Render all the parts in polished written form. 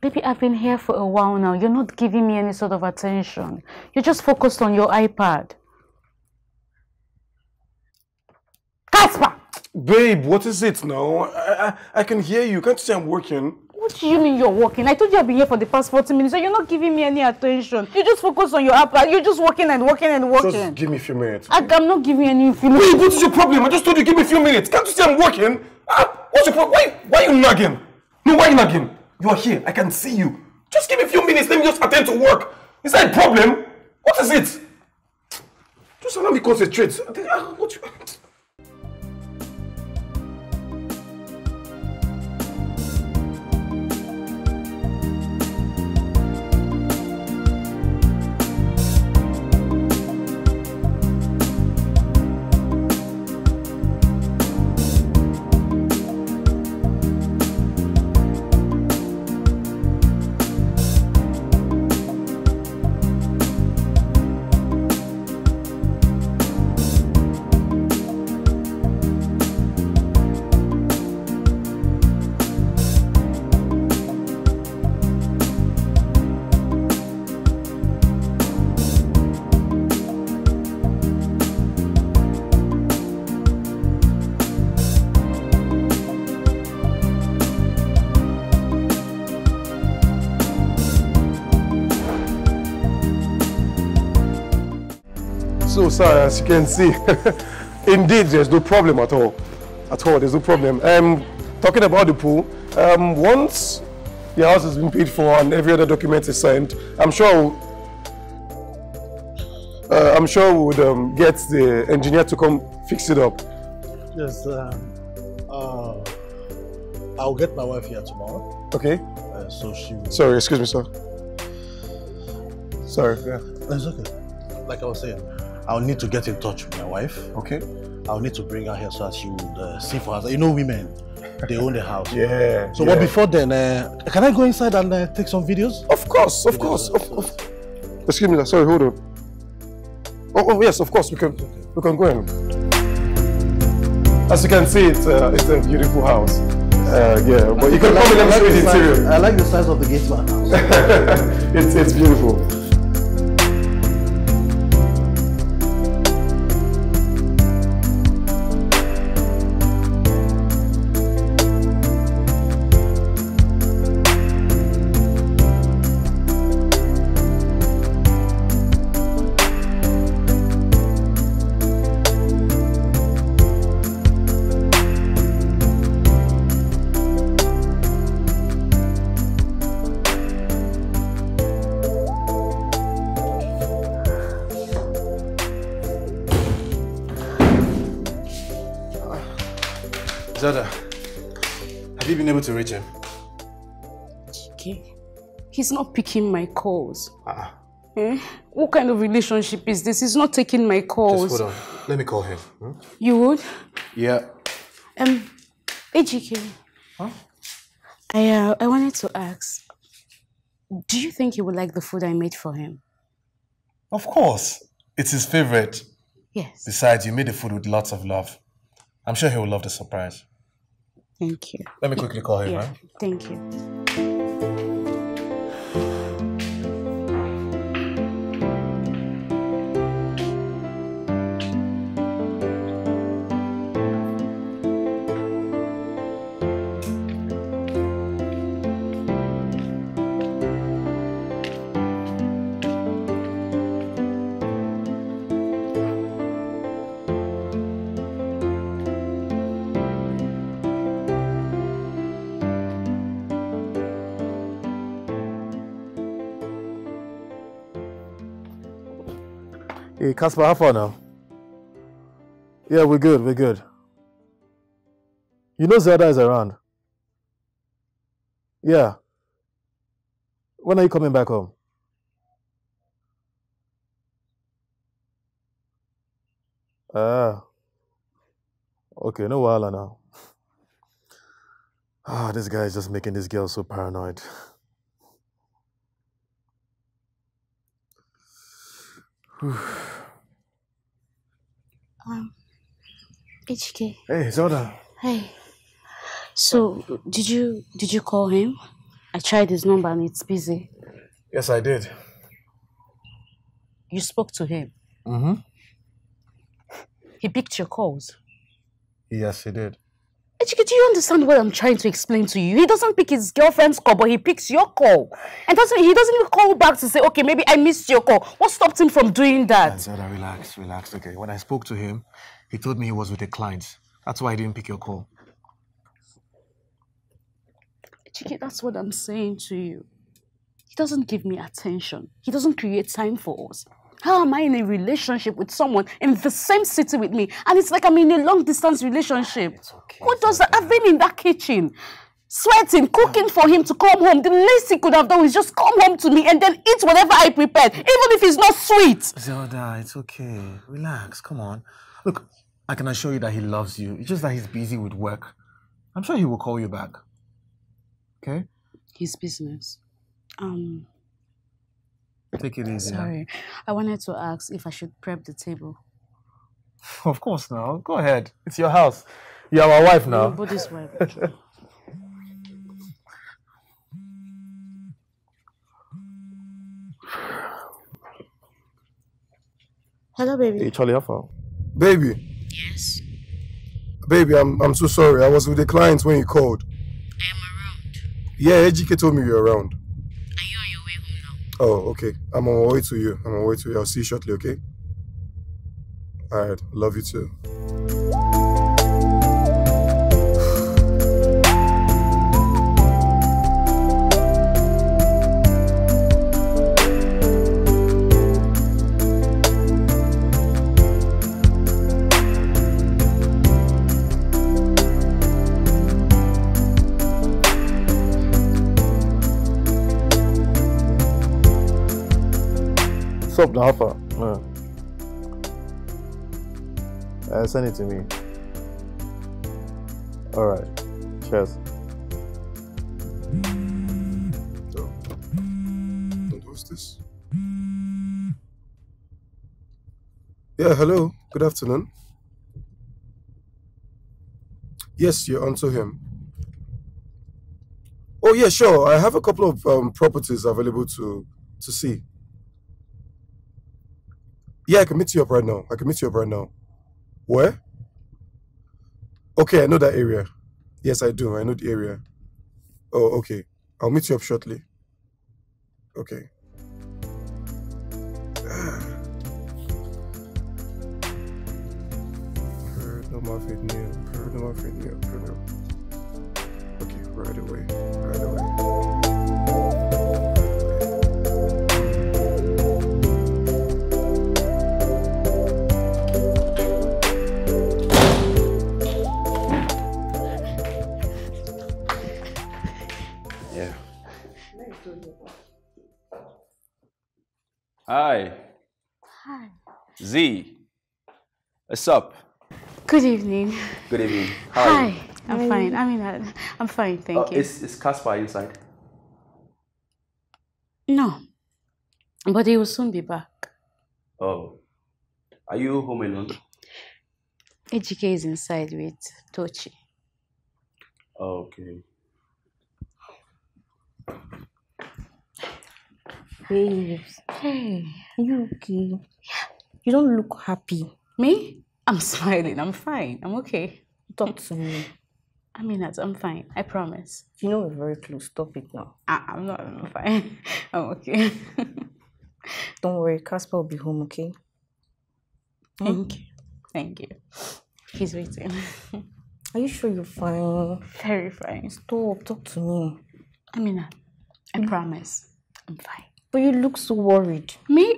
Baby, I've been here for a while now. You're not giving me any sort of attention. You're just focused on your iPad. Caspar! Babe, what is it now? I can hear you. Can't you say I'm working? What do you mean you're working? I told you I've been here for the past 40 minutes and you're not giving me any attention. You just focus on your iPad. You're just working and working and working. Just give me a few minutes. I'm not giving you any few minutes. Wait, what is your problem? I just told you give me a few minutes. Can't you say I'm working? What's your problem? Why are you nagging? No, why are you nagging? You are here. I can see you. Just give me a few minutes. Let me just attend to work. Is that a problem? What is it? Just allow me to concentrate. So, sir, as you can see, indeed, there's no problem at all. There's no problem. Talking about the pool, once the house has been paid for and every other document is signed, I'm sure we would get the engineer to come fix it up. Yes, I'll get my wife here tomorrow. Okay. So she will... Sorry, excuse me, sir. Sorry. Yeah. That's okay. Like I was saying, I'll need to get in touch with my wife. Okay. I'll need to bring her here so that she would see for herself. You know women, they own the house. Yeah. So, yeah. But before then, can I go inside and take some videos? Of course, of course. Excuse me, sorry, hold on. Oh yes, of course, we can go in. As you can see, it's a beautiful house. Yeah, but you can come in and see the interior. I like the size of the gate man house. It's beautiful. To reach him. Chike, he's not picking my calls. What kind of relationship is this? He's not taking my calls. Just hold on. Let me call him. You would? Yeah. Ejike. Huh? I wanted to ask, do you think he would like the food I made for him? Of course. It's his favorite. Yes. Besides, you made the food with lots of love. I'm sure he will love the surprise. Thank you. Let me quickly call him, right? Thank you. Hey, Caspar, how far now? Yeah, we're good, we're good. You know Zelda is around. Yeah. When are you coming back home? Okay, no wahala now. Ah, this guy is just making this girl so paranoid. HK. Hey, Zelda. Hey. So, did you call him? I tried his number and it's busy. Yes, I did. You spoke to him? Mm-hmm. He picked your calls? Yes, he did. Ejike, do you understand what I'm trying to explain to you? He doesn't pick his girlfriend's call, but he picks your call. And he doesn't even call back to say, okay, maybe I missed your call. What stopped him from doing that? Zelda, relax. Okay, when I spoke to him, he told me he was with a client. That's why I didn't pick your call. Ejike, that's what I'm saying to you. He doesn't give me attention. He doesn't create time for us. How am I in a relationship with someone in the same city with me? And it's like I'm in a long-distance relationship. It's okay. Who does that? I've been in that kitchen, sweating, cooking for him to come home. The least he could have done is just come home to me and then eat whatever I prepared, even if it's not sweet. Zelda, it's okay. Relax, come on. Look, I can assure you that he loves you. It's just that he's busy with work. I'm sure he will call you back. Okay? His business. Take it easy. Sorry, I wanted to ask if I should prep the table. Of course now. Go ahead. It's your house. You're our wife now. Nobody's wife. Hello, baby. Hey, Charlie, how far? Baby. Yes? Baby, I'm so sorry. I was with the clients when you called. I am around. Yeah, Ejike told me you were around. Oh, okay. I'm on my way to you. I'll see you shortly, okay? Alright, love you too. What's up now, Alpha? Send it to me. Alright. Cheers. So, what's this? Yeah, hello. Good afternoon. Yes, you're onto him. Oh, yeah, sure. I have a couple of properties available to see. Yeah, I can meet you up right now. Where? Okay, I know that area. Yes, I do. I know the area. Oh, okay. I'll meet you up shortly. Okay. Okay, right away. Hi. Z. What's up? Good evening. How are you? I'm fine. Aminat. I'm fine, thank you. Is Caspar inside? No. But he will soon be back. Oh. Are you home alone? Ejike is inside with Tochi. Okay. Babes. Hey, are you okay? Yeah. You don't look happy. Me? I'm smiling. I'm fine. I'm okay. Talk to me. Aminat, I'm fine. I promise. You know we're very close. Stop it now. I'm fine. I'm okay. Don't worry. Caspar will be home, okay? Thank you. He's waiting. Are you sure you're fine? Very fine. Stop. Talk to me. Aminat, I promise. I'm fine. But you look so worried. Me?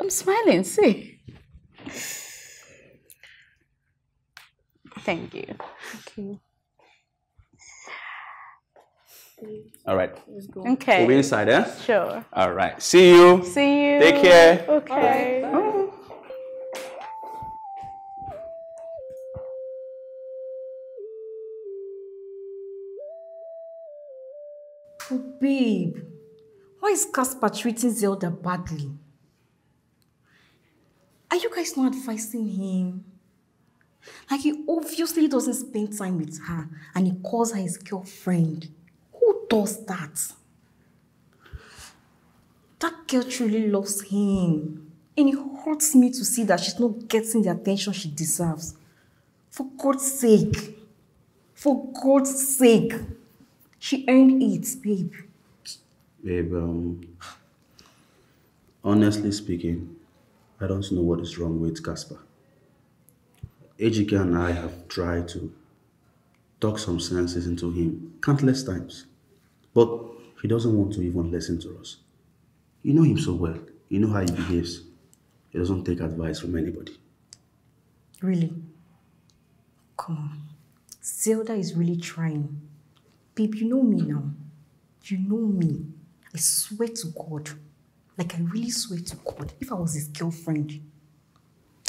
I'm smiling, see? Thank you. Okay. All right. Let's go. Okay. We'll be inside, eh? Sure. All right. See you. Take care. Okay. Bye. Bye. Oh, babe. Why is Caspar treating Zelda badly? Are you guys not advising him? Like, he obviously doesn't spend time with her and he calls her his girlfriend. Who does that? That girl truly loves him. And it hurts me to see that she's not getting the attention she deserves. For God's sake. For God's sake. She earned it, babe. Babe, honestly speaking, I don't know what is wrong with Caspar. Ejike and I have tried to talk some senses into him countless times, but he doesn't want to even listen to us. You know him so well. You know how he behaves. He doesn't take advice from anybody. Really? Come on. Zelda is really trying. Babe, you know me now. You know me. I swear to God. Like, I really swear to God, if I was his girlfriend,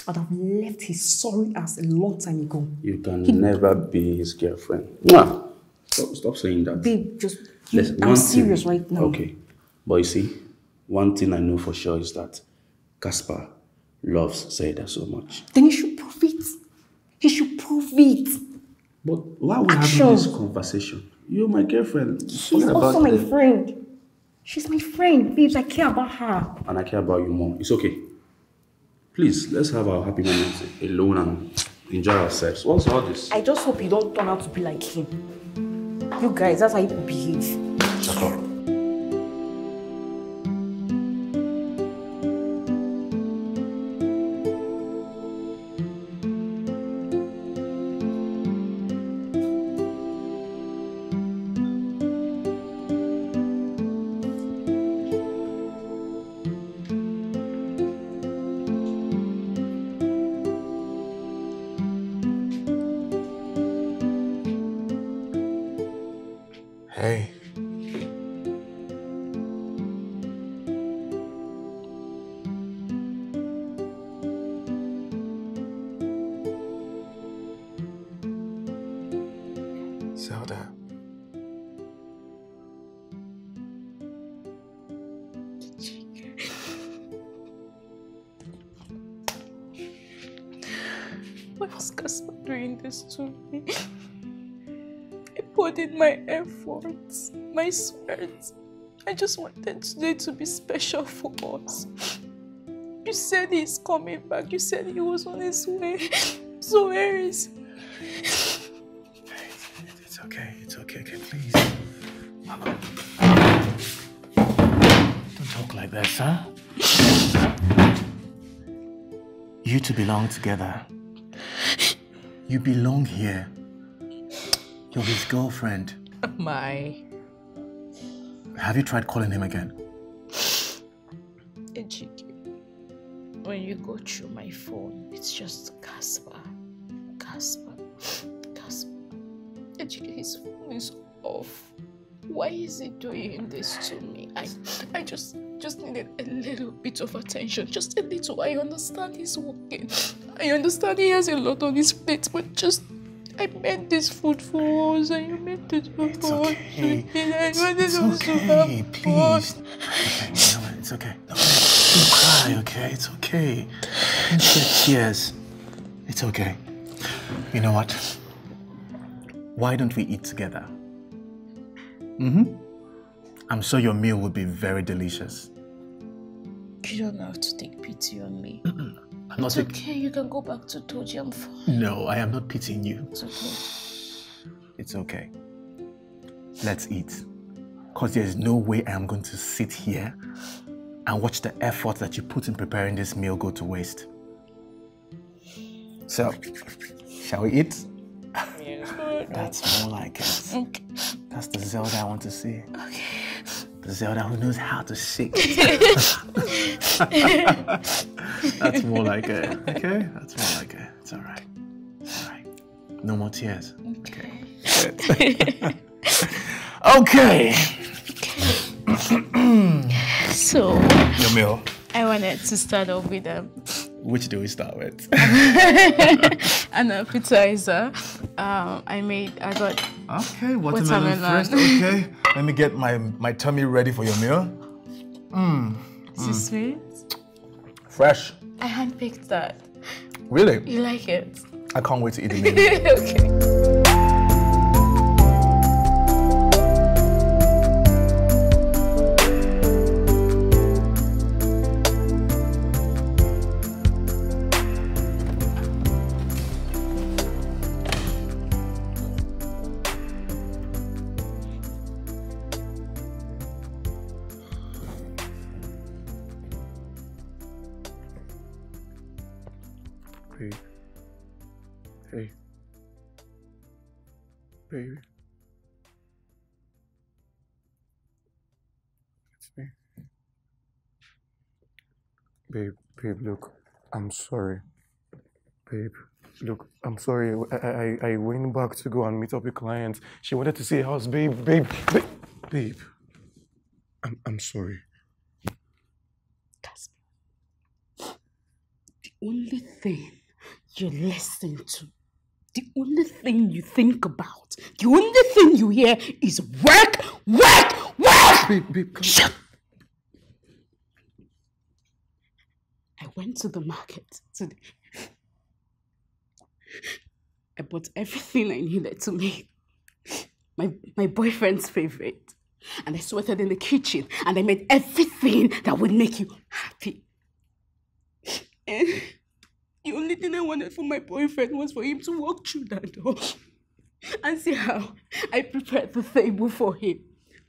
I'd have left his sorry ass a long time ago. You can never be his girlfriend. Mwah. Stop saying that. Babe, just... I'm serious right now. Okay. But you see, one thing I know for sure is that Caspar loves Zelda so much. Then he should prove it. He should prove it. But why are we having this conversation? You're my girlfriend. She's also my friend. She's my friend, babes. I care about her. And I care about you more. It's okay. Please, let's have our happy moments alone and enjoy ourselves. What's all this? I just hope you don't turn out to be like him. You guys, that's how you behave. Shut up. I swear, I just wanted today to be special for us. You said he's coming back. You said he was on his way. So where is he? It's okay. It's okay. Okay, please. Mama. Don't talk like that, sir. You two belong together. You belong here. You're his girlfriend. My... Have you tried calling him again? Ejike, when you go through my phone, it's just Caspar. Ejike, his phone is off. Why is he doing this to me? I just needed a little bit of attention, just a little. I understand he's working. I understand he has a lot on his plate, but just... I made this food for us, and you made this food for us. It's okay, please. It's okay. Don't cry, okay? It's okay. Don't shed tears. It's okay. You know what? Why don't we eat together? I'm sure your meal will be very delicious. You don't have to take pity on me. It's okay, you can go back to Tochi. I'm fine. No, I am not pitying you. It's okay. It's okay. Let's eat. Because there's no way I'm going to sit here and watch the effort that you put in preparing this meal go to waste. So, shall we eat? Yeah. That's more like it. Okay. That's the Zelda I want to see. Okay. The Zelda who knows how to shake. That's more like it, okay? That's more like it. It's all right. All right. No more tears. Okay. Okay. Okay. So, your meal. I wanted to start off with a... Which do we start with? An appetizer. I got. Okay, watermelon first. Okay, let me get my tummy ready for your meal. Is it sweet? Fresh. I handpicked that. Really? You like it? I can't wait to eat the meal. Okay. Baby. Hey. Baby. It's me. Babe, look, I'm sorry. Babe, look, I'm sorry. I went back to go and meet up with clients. She wanted to see a house. Babe, babe. I'm sorry. Caspar, the only thing you listen to, the only thing you think about, the only thing you hear is work, work, work! Babe, shut. I went to the market today. I bought everything I needed to make my boyfriend's favorite. And I sweated in the kitchen and I made everything that would make you happy. And the only thing I wanted for my boyfriend was for him to walk through that door and see how I prepared the table for him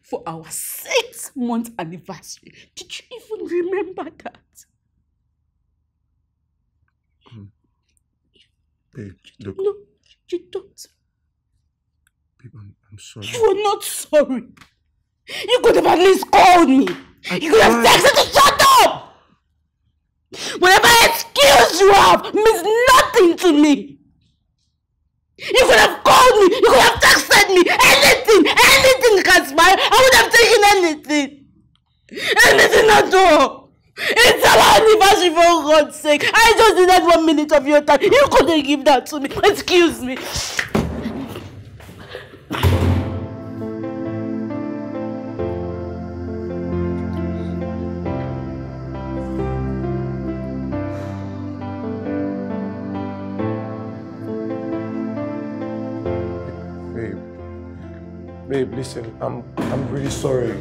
for our 6-month anniversary. Did you even remember that? Babe, look. No, you don't. Babe, I'm sorry. You are not sorry. You could have at least called me. You could have texted to shut up. Whatever excuse you have means nothing to me. You could have called me. You could have texted me. Anything, Caspar. I would have taken anything. Anything at all. It's our anniversary, for God's sake. I just needed 1 minute of your time. You couldn't give that to me. Excuse me. Babe, listen, I'm really sorry.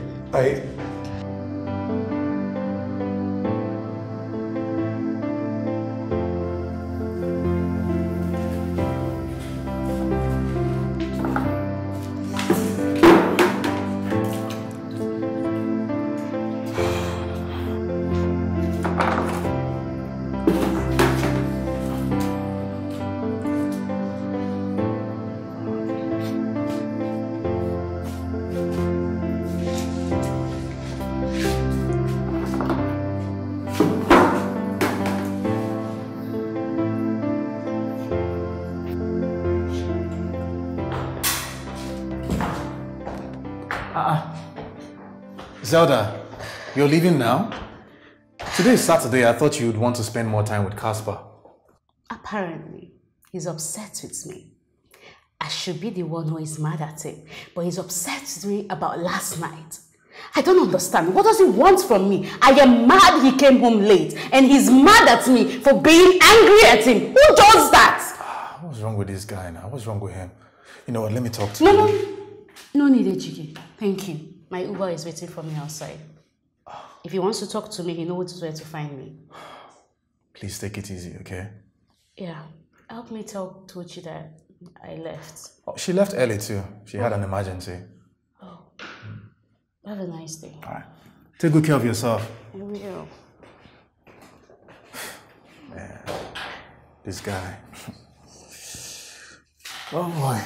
Zelda, you're leaving now? Today is Saturday. I thought you'd want to spend more time with Caspar. Apparently, he's upset with me. I should be the one who is mad at him, but he's upset with me about last night. I don't understand. What does he want from me? I am mad he came home late, and he's mad at me for being angry at him. Who does that? What's wrong with this guy now? What's wrong with him? You know what? Let me talk to you. No need, Ejike. Thank you. My Uber is waiting for me outside. If he wants to talk to me, he knows where to find me. Please take it easy, okay? Yeah. Help me tell Tochi that I left. Oh, she left early too. She had an emergency. Oh. Have a nice day. All right. Take good care of yourself. I will. Man, this guy. Oh boy.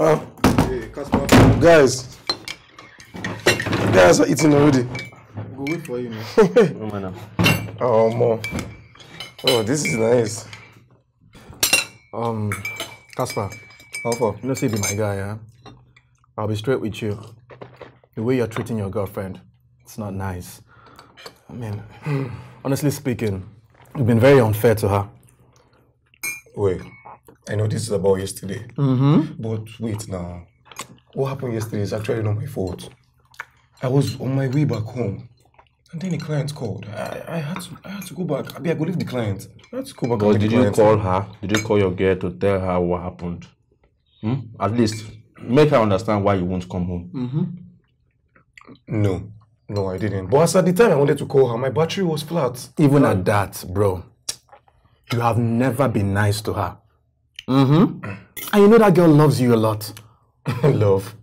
Hey, Caspar. Guys are eating already. Go wait for you now. Oh, mom. Oh, this is nice. Caspar, Alpha, you know, see, be my guy, yeah? I'll be straight with you. The way you're treating your girlfriend, it's not nice. I mean, honestly speaking, you've been very unfair to her. Wait. I know this is about yesterday, but wait now. What happened yesterday is actually not my fault. I was on my way back home, and then the client called. I had to go back. I could leave the client. I had to go back. But did you call her? Did you call your girl to tell her what happened? At least make her understand why you won't come home. No, I didn't. But as at the time I wanted to call her, my battery was flat. Even at that, bro, you have never been nice to her. Mm-hmm. And you know that girl loves you a lot. Love.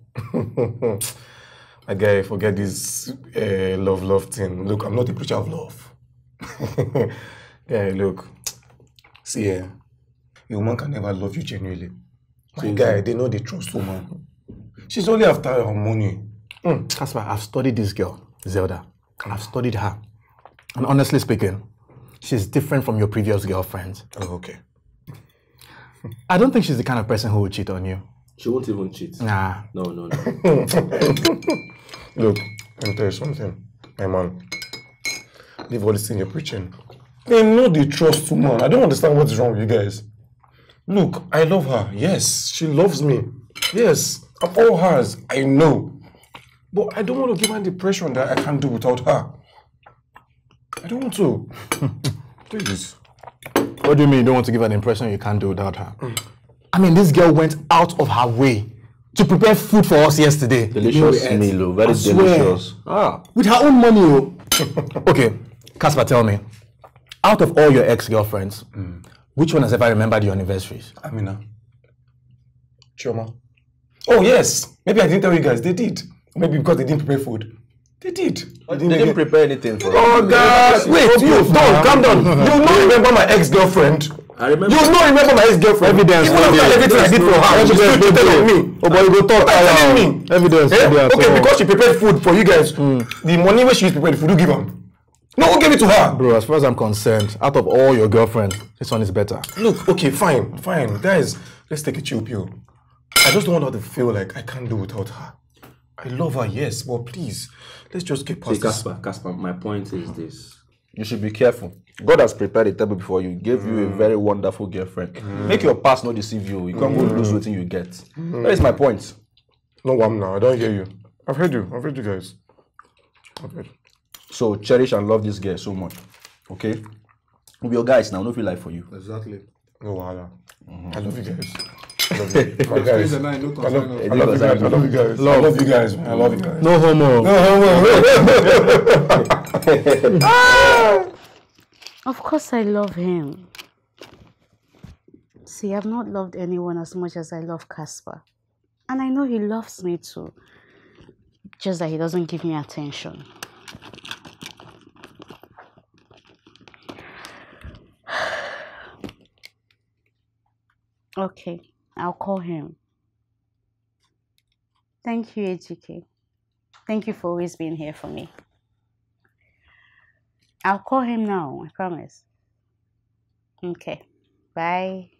My guy, forget this love thing. Look, I'm not a preacher of love. Guy, look. See, a woman can never love you genuinely. My guy, they know they trust woman. She's only after her money. That's why I've studied this girl, Zelda. I've studied her. And honestly speaking, she's different from your previous girlfriend. Oh, okay. I don't think she's the kind of person who would cheat on you. She won't even cheat. Nah. No. Look, let me tell you something. Hey, man. Leave all this thing you're preaching. They know they trust too, man. I don't understand what's wrong with you guys. Look, I love her. Yes, she loves me. Yes, I'm all hers. I know. But I don't want to give her the impression that I can't do without her. I don't want to. Please. What do you mean you don't want to give her the impression you can't do without her? I mean, this girl went out of her way to prepare food for us yesterday. Delicious meal, very delicious. Ah. With her own money. Okay, Caspar, tell me, out of all your ex-girlfriends, which one has ever remembered your anniversaries? Amina. Chioma. Oh, yes. Maybe I didn't tell you guys. They did. Maybe because they didn't prepare food. They did. They didn't prepare anything for us. Oh, God. Wait, you. Don't. Calm down. You don't remember my ex-girlfriend. I remember. You don't remember my ex-girlfriend. Evidence. You don't have everything I did for her. Evidence. You telling me. Oh, boy, you go talk. I'm telling me. Evidence. Okay, because she prepared food for you guys, the money when she prepared the food, you give her. No, who gave it to her? Bro, as far as I'm concerned, out of all your girlfriends, this one is better. Look, okay, fine. Guys, let's take a chill pill. I just don't want her to feel like I can't do without her. I love her, yes, but please, let's just get past this. Caspar, my point is this. You should be careful. God has prepared a table before you, gave you a very wonderful girlfriend. Make your past not deceive you. You can't go lose what you get. That is my point. No, I'm not. I don't hear you. I've heard you guys. Okay. So cherish and love this girl so much. Okay? We'll be your guys now. No feel like for you. Exactly. No, I love you guys. I love you guys. I love you guys. No homo. Of course I love him. See, I've not loved anyone as much as I love Caspar. And I know he loves me too. Just that he doesn't give me attention. Okay, I'll call him. Thank you, Ejike. Thank you for always being here for me. I'll call him now, I promise. Okay, bye.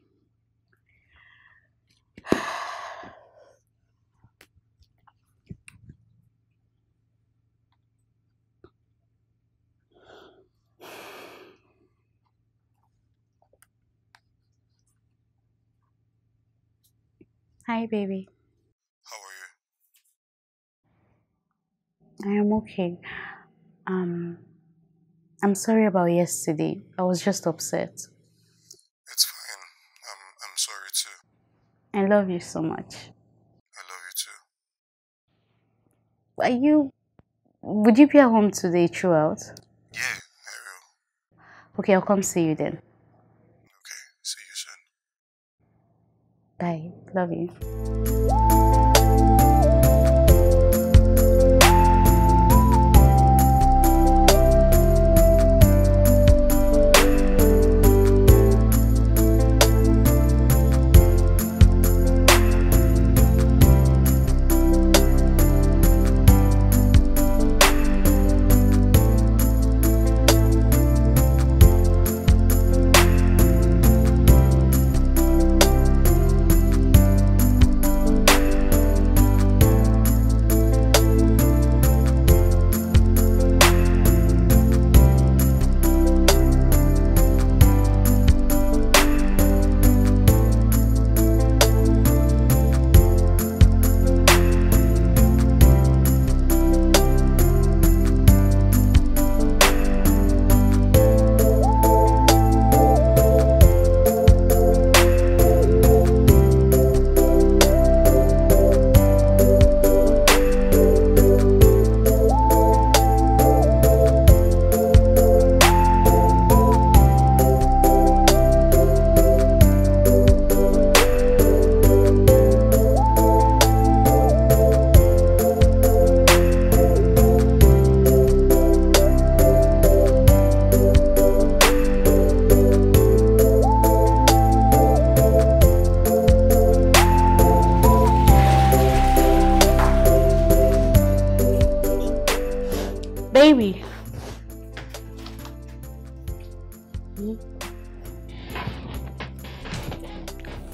Hi, baby. How are you? I am okay. I'm sorry about yesterday. I was just upset. It's fine. I'm sorry too. I love you so much. I love you too. Would you be at home today throughout? Yeah, I will. Okay, I'll come see you then. Bye. Love you.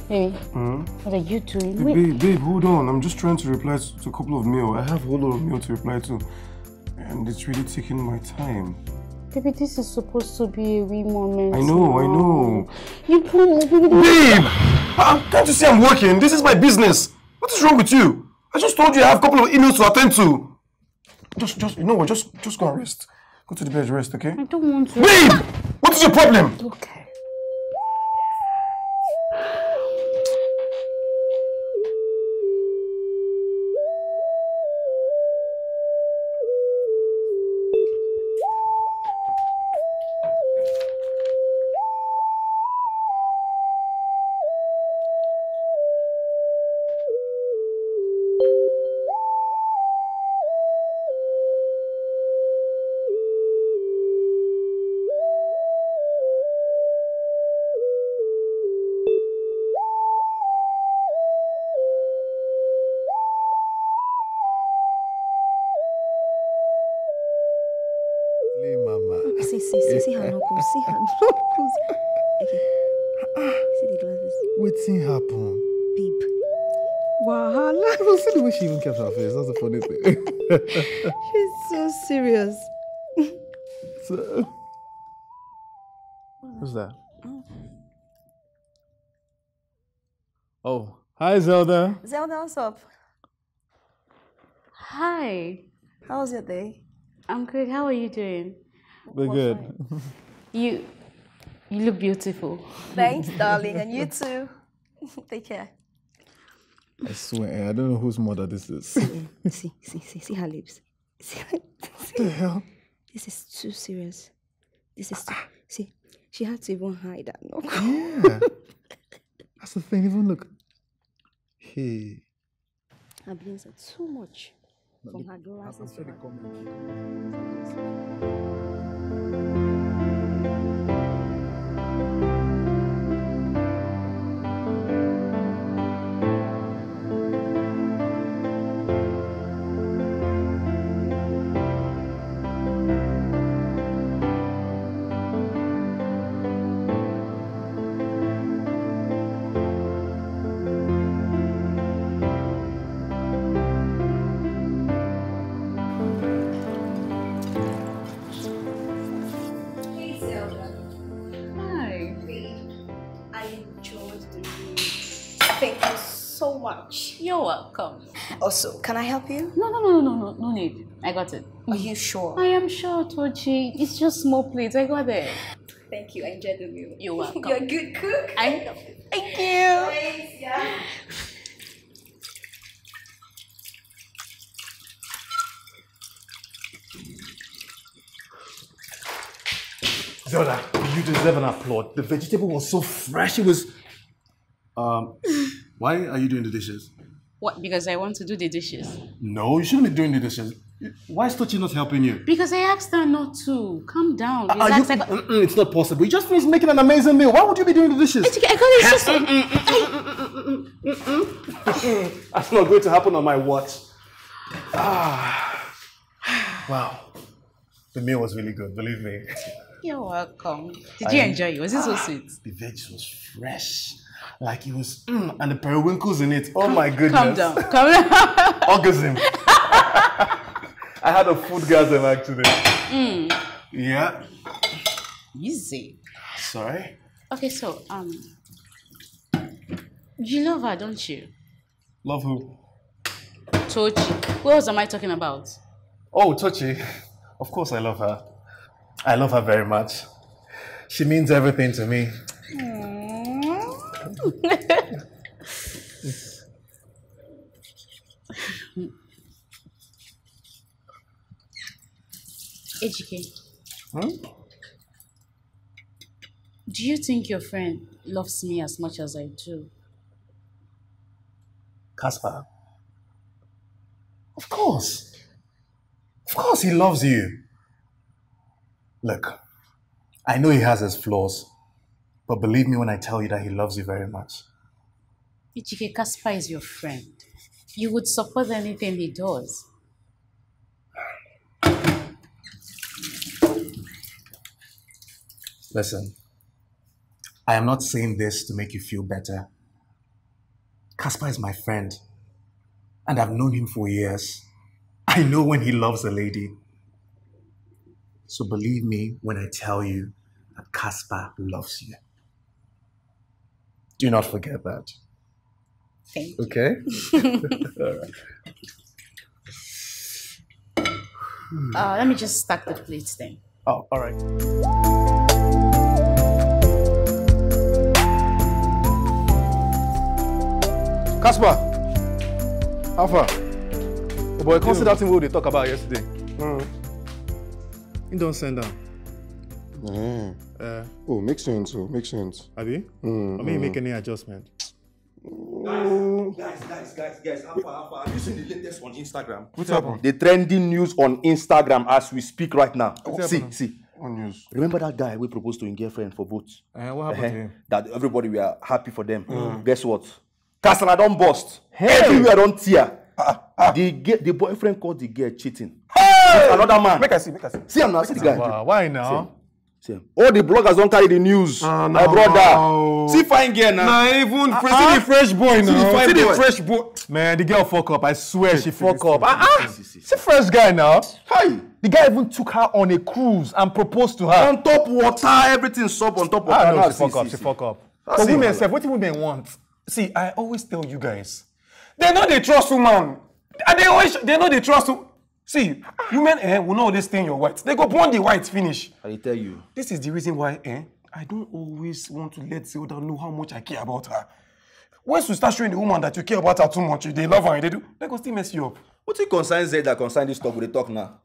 Hey, what are you doing? Hey, babe, hold on. I'm just trying to reply to a couple of mail. I have a whole lot of mail to reply to. And it's really taking my time. Baby, this is supposed to be a wee moment. I know, I know. You can't... Babe! Can't you see I'm working? This is my business. What is wrong with you? I just told you I have a couple of emails to attend to. Just, you know what? Just go and rest. Go to the bed, rest, okay? I don't want to. Babe! What is your problem? Okay. She even kept her face. That's a funny thing. She's so serious. Who's that? Oh, hi, Zelda. Zelda, what's up? Hi. How was your day? I'm good. How are you doing? We're good. You look beautiful. Thanks, darling, and you too. Take care. I swear, I don't know whose mother this is. See her lips. What the hell? This is too serious. This is too... See, she had to even hide that. No? Yeah. That's the thing, even look. Hey. Her blinks are too much from her glasses. You're welcome. Also, can I help you? No need. I got it. Are you sure? I am sure, Tochi. It's just small plates. I got it. Thank you. I enjoyed the meal. You're welcome. You're a good cook. I love it. Thank you. Thanks, yeah. Zelda, you deserve an applaud. The vegetable was so fresh. It was... Why are you doing the dishes? What? Because I want to do the dishes. No, you shouldn't be doing the dishes. Why is Tochi not helping you? Because I asked her not to. Calm down. It's not possible. You just finished making an amazing meal. Why would you be doing the dishes? That's not going to happen on my watch. Wow. The meal was really good, believe me. You're welcome. Did you enjoy it? Was it so sweet? The veg was fresh. Like it was, and the periwinkles in it. Oh my goodness. Calm down. Augustine. I had a food gasm actually. Yeah. Easy. Sorry. Okay, so, you love her, don't you? Love who? Tochi. Who else am I talking about? Oh, Tochi. Of course I love her. I love her very much. She means everything to me. Ejike, do you think your friend loves me as much as I do? Caspar? Of course. Of course he loves you. Look, I know he has his flaws. But believe me when I tell you that he loves you very much. Ejike, Caspar is your friend. You would support anything he does. Listen, I am not saying this to make you feel better. Caspar is my friend, and I've known him for years. I know when he loves a lady. So believe me when I tell you that Caspar loves you. Do not forget that. Thank you. Okay? All right. Let me just stack the plates then. Oh, all right. Caspar, how far? Oh boy, consider that thing we talked about yesterday. You don't send down. Oh, makes sense. Oh, makes sense. Abi, I mean, make any adjustment. Guys, how far? Have you seen the latest on Instagram? What's happened? The trending news on Instagram as we speak right now. See. On news. Remember that guy we proposed to in girlfriend for votes? What happened to him? That everybody we are happy for them. Guess what? Casala don't bust. Everywhere don't tear. The boyfriend called the girl cheating. Hey! Another man. Make I see. See him now. See the guy. Wow. Why now? See him. All the bloggers don't carry the news. My brother. No. See fine girl now. Nah, even see the fresh boy now. See the fresh boy. Man, the girl fuck up. I swear she fuck up. See fresh guy now. Hi. The guy even took her on a cruise and proposed to her. On top water, everything sub on top water. No, she fuck up. She fuck up. But women say, what do women want? See, I always tell you guys, they know they trust women. They know they trust. See, women will not always stain your white. They go burn the white finish. I tell you. This is the reason why I don't always want to let Zelda know how much I care about her. Once you start showing the woman that you care about her too much, they love her and they go still mess you up. What do you concern Zelda concern this talk with the talk now?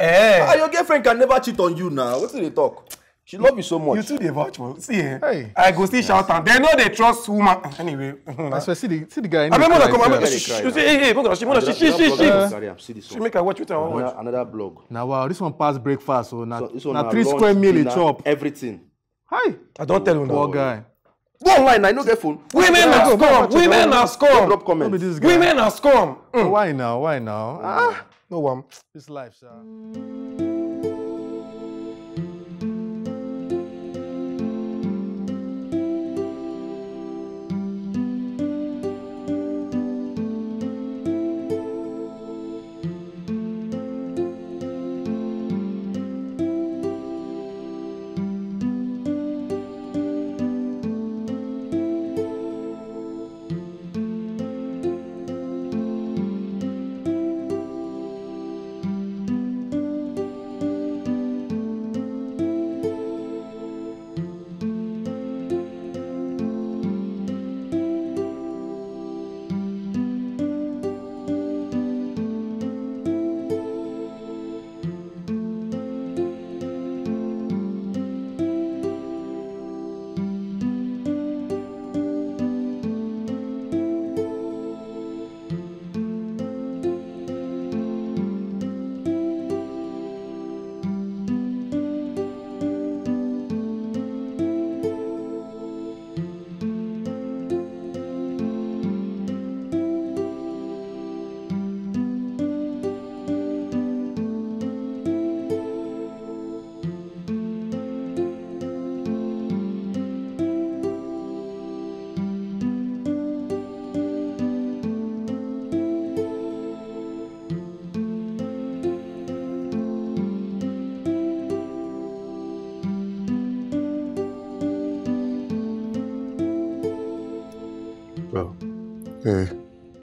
Your girlfriend can never cheat on you now. What do they talk? She loves you so much. You too, they vouch for. See, I go see shout out. They know they trust woman. Anyway. That's why see the guy. I remember that. You see, she make her watch with her own watch. Another blog. Now, wow, this one pass breakfast. So now 3 square meal chop. Everything. Hi. I don't tell you now. Poor guy. Go online. I no get phone. Women are scum. Women are scum. Drop comments. Women are scum. Why now? Why now? No one. It's life, sir.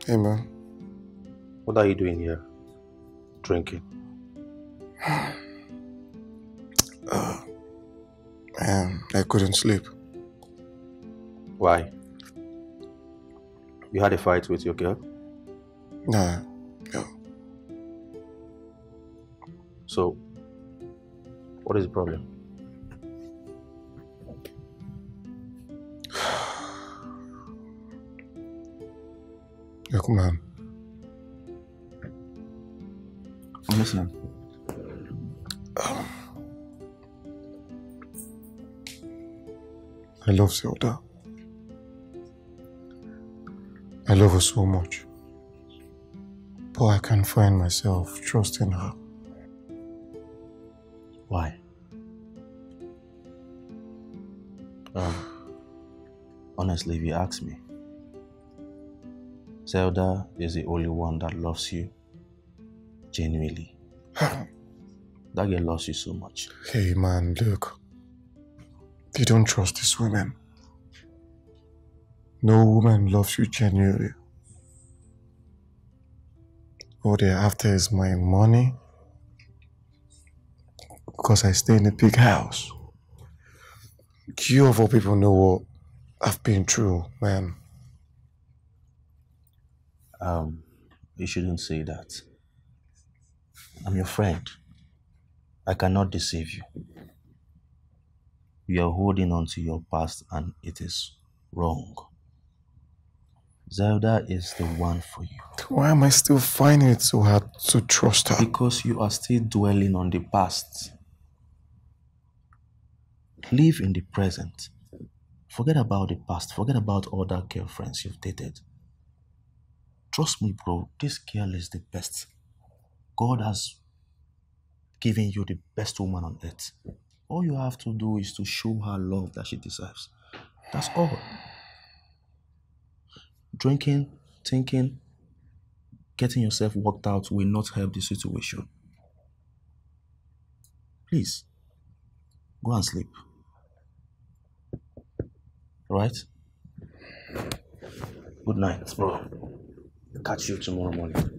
Hey man. What are you doing here? Drinking? I couldn't sleep. Why? You had a fight with your girl? No. So, what is the problem? Man. I'm listening. I love Zelda. I love her so much. But I can't find myself trusting her. Why? Honestly, if you ask me, Zelda is the only one that loves you genuinely. That girl loves you so much. Hey man, look. They don't trust these women. No woman loves you genuinely. All they're after is my money. Because I stay in a big house. You of all people know what I've been through, man. You shouldn't say that. I'm your friend. I cannot deceive you. You are holding on to your past and it is wrong. Zelda is the one for you. Why am I still finding it so hard to trust her? Because you are still dwelling on the past. Live in the present. Forget about the past. Forget about all that girlfriends you've dated. Trust me, bro. This girl is the best. God has given you the best woman on earth. All you have to do is to show her love that she deserves. That's all. Drinking, thinking, getting yourself worked out will not help the situation. Please, go and sleep. Alright? Good night, bro. Catch you tomorrow morning.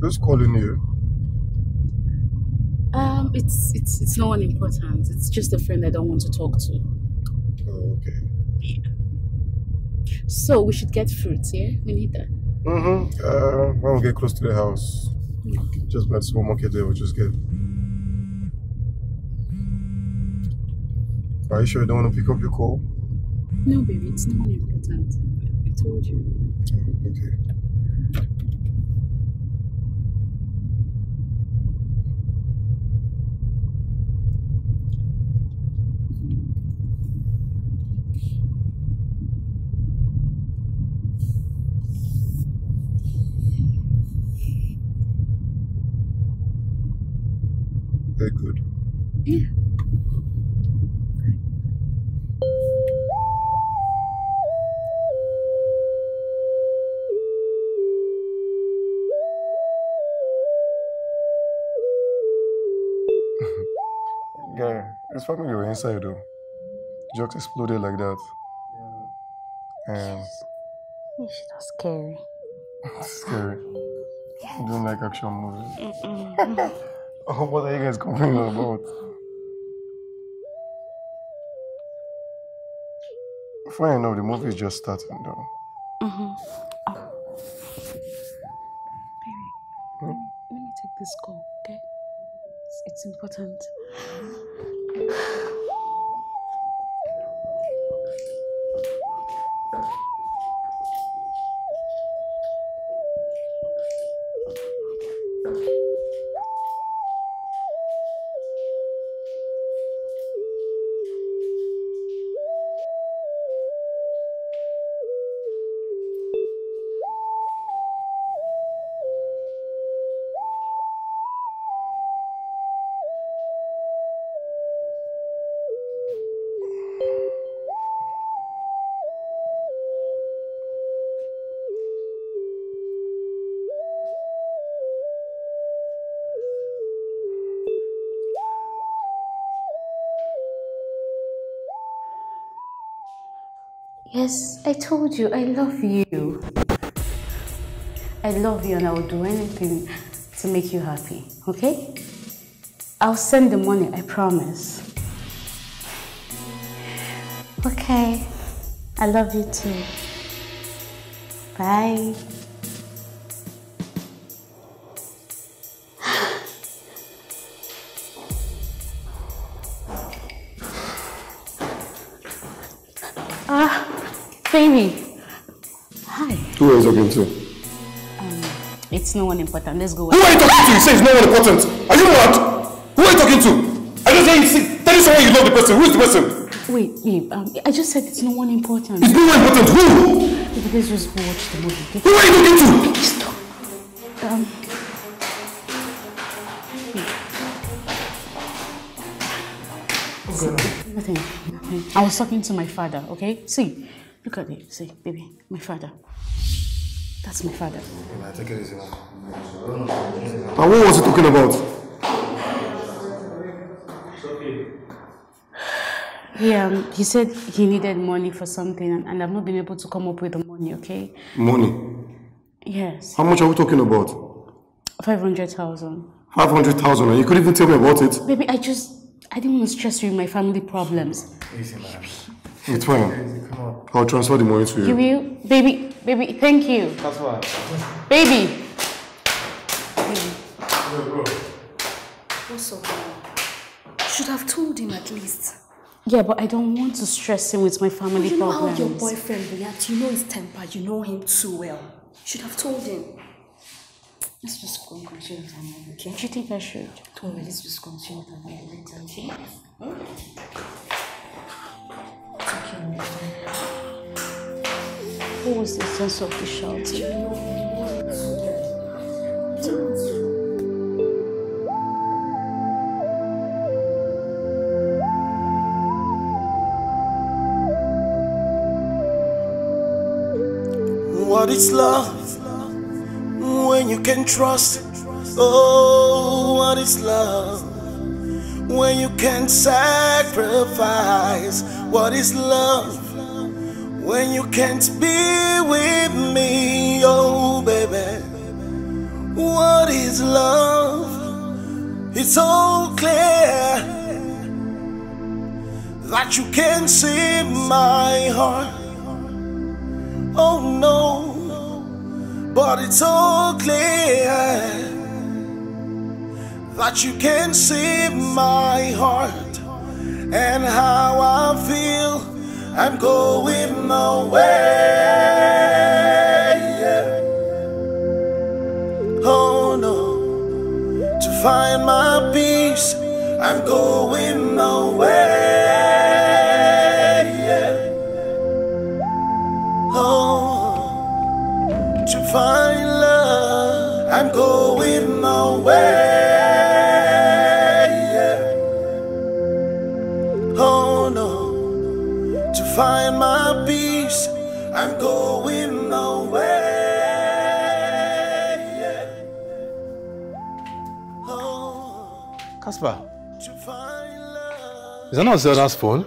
Who's calling you? It's no one important. It's just a friend I don't want to talk to. Oh, okay. Yeah. So we should get fruits, yeah? We need that. Mm-hmm. When we get close to the house, okay. Just by the supermarket there, we'll just get. Are you sure you don't want to pick up your call? No, baby. It's no one important. I told you. Oh, okay. They're good. Yeah. Guy, his family were inside though. Jokes exploded like that. Yeah. And... She's not scary. Scary. You don't like action movies. What are you guys complaining about? Funny enough, the movie is just starting though. Mm-hmm. Oh. Baby, let me take this call, okay? It's important. Yes, I told you, I love you. I love you and I will do anything to make you happy, okay? I'll send the money, I promise. Okay, I love you too. Bye. talking to? It's no one important. Let's go. Who are you talking to? You say it's no one important. Are you mad? Who are you talking to? I just said, tell you someone you love the person. Who is the person? Wait, babe. I just said it's no one important. It's no one important. Who? You guys just go watch the movie. Who are you talking to? Stop. Nothing. I was talking to my father, okay? See, look at it. See, baby, my father. That's my father. Yeah, take it easy now. And what was he talking about? It's okay. Yeah, he said he needed money for something, and I've not been able to come up with the money, okay? Money? Yes. How much are we talking about? 500,000. 500,000, and you couldn't even tell me about it? Baby, I didn't want to stress you with my family problems. Easy, man. It's fine. I'll transfer the money to you. You will? Baby, baby, thank you. That's why. Baby! Baby. What's up? You should have told him at least. Yeah, but I don't want to stress him with my family problems. You know how your boyfriend reacts. You know his temper. You know him too well. You should have told him. Let's just go and continue with our life, okay? Do you think I should? Don't worry, let's just continue with our life later, okay? What was the sense of the shouting? What is love? When you can trust, oh, what is love? When you can sacrifice, what is love? When you can't be with me, oh, baby, what is love? It's so clear that you can see my heart, oh, no. But it's so clear that you can see my heart and how I feel. I'm going away, oh no, to find my peace. I'm going away, oh, to find love. I'm going away, oh no, to find my peace. I'm going away, oh, Caspar, to find love. Is that not Zelda's phone?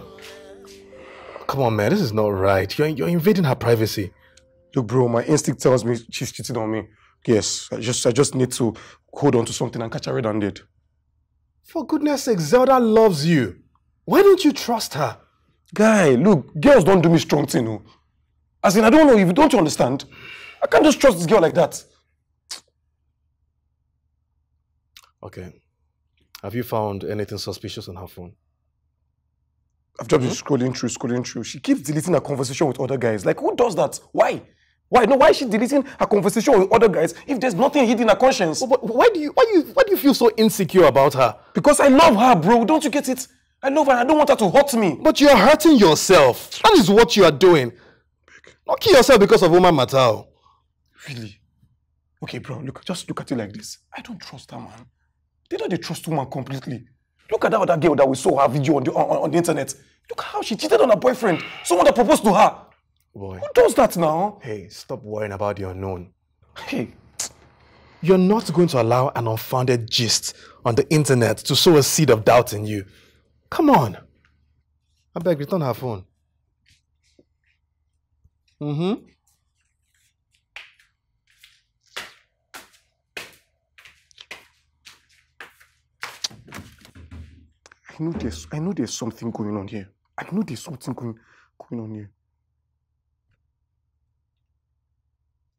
Come on, man, this is not right. You're invading her privacy. Look, bro, my instinct tells me she's cheating on me. Yes, I just need to hold on to something and catch her red-handed. For goodness sake, Zelda loves you. Why don't you trust her? Guy, look, girls don't do me strong thing. No. As in, I don't know, if you don't understand. I can't just trust this girl like that. Okay. Have you found anything suspicious on her phone? I've just been scrolling through. She keeps deleting her conversation with other guys. Like, who does that? Why? Why? No, why is she deleting her conversation with other guys if there's nothing hidden in her conscience? But why do you feel so insecure about her? Because I love her, bro. Don't you get it? I love her. I don't want her to hurt me. But you're hurting yourself. That is what you are doing. Not kill yourself because of woman matter. Really? Okay, bro. Look, just look at it like this. I don't trust her, man. They know they trust woman completely. Look at that other girl that we saw her video on the internet. Look how she cheated on her boyfriend. Someone that proposed to her. Boy. Who does that now? Hey, stop worrying about the unknown. Hey. You're not going to allow an unfounded gist on the internet to sow a seed of doubt in you. Come on. I beg, return her phone. Mm-hmm. I know there's something going on here. I know there's something going on here.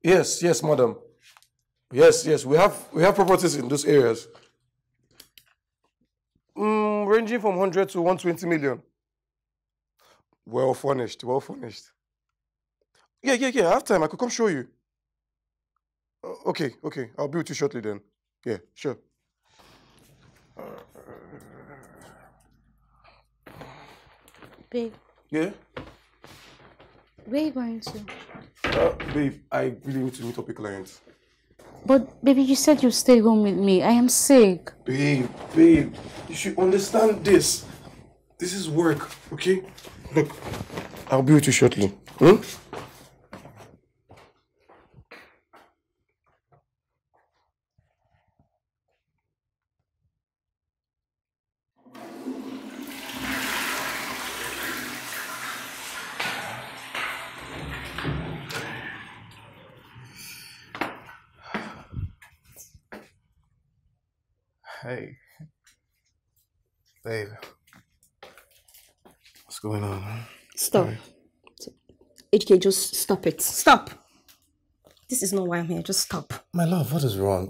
Yes, yes, madam. Yes, yes, we have properties in those areas. Ranging from 100 to 120 million. Well furnished, well furnished. Yeah, I have time. I could come show you. Okay. I'll be with you shortly then. Yeah, sure. Babe. Yeah? Where are you going to? Babe, I really need to meet up with clients. But, baby, you said you'd stay home with me. I am sick. Babe, you should understand this. This is work, okay? Look, I'll be with you shortly. Hmm? Hey, babe, what's going on? Huh? Stop. HK, just stop it. Stop. This is not why I'm here. Just stop. My love, what is wrong?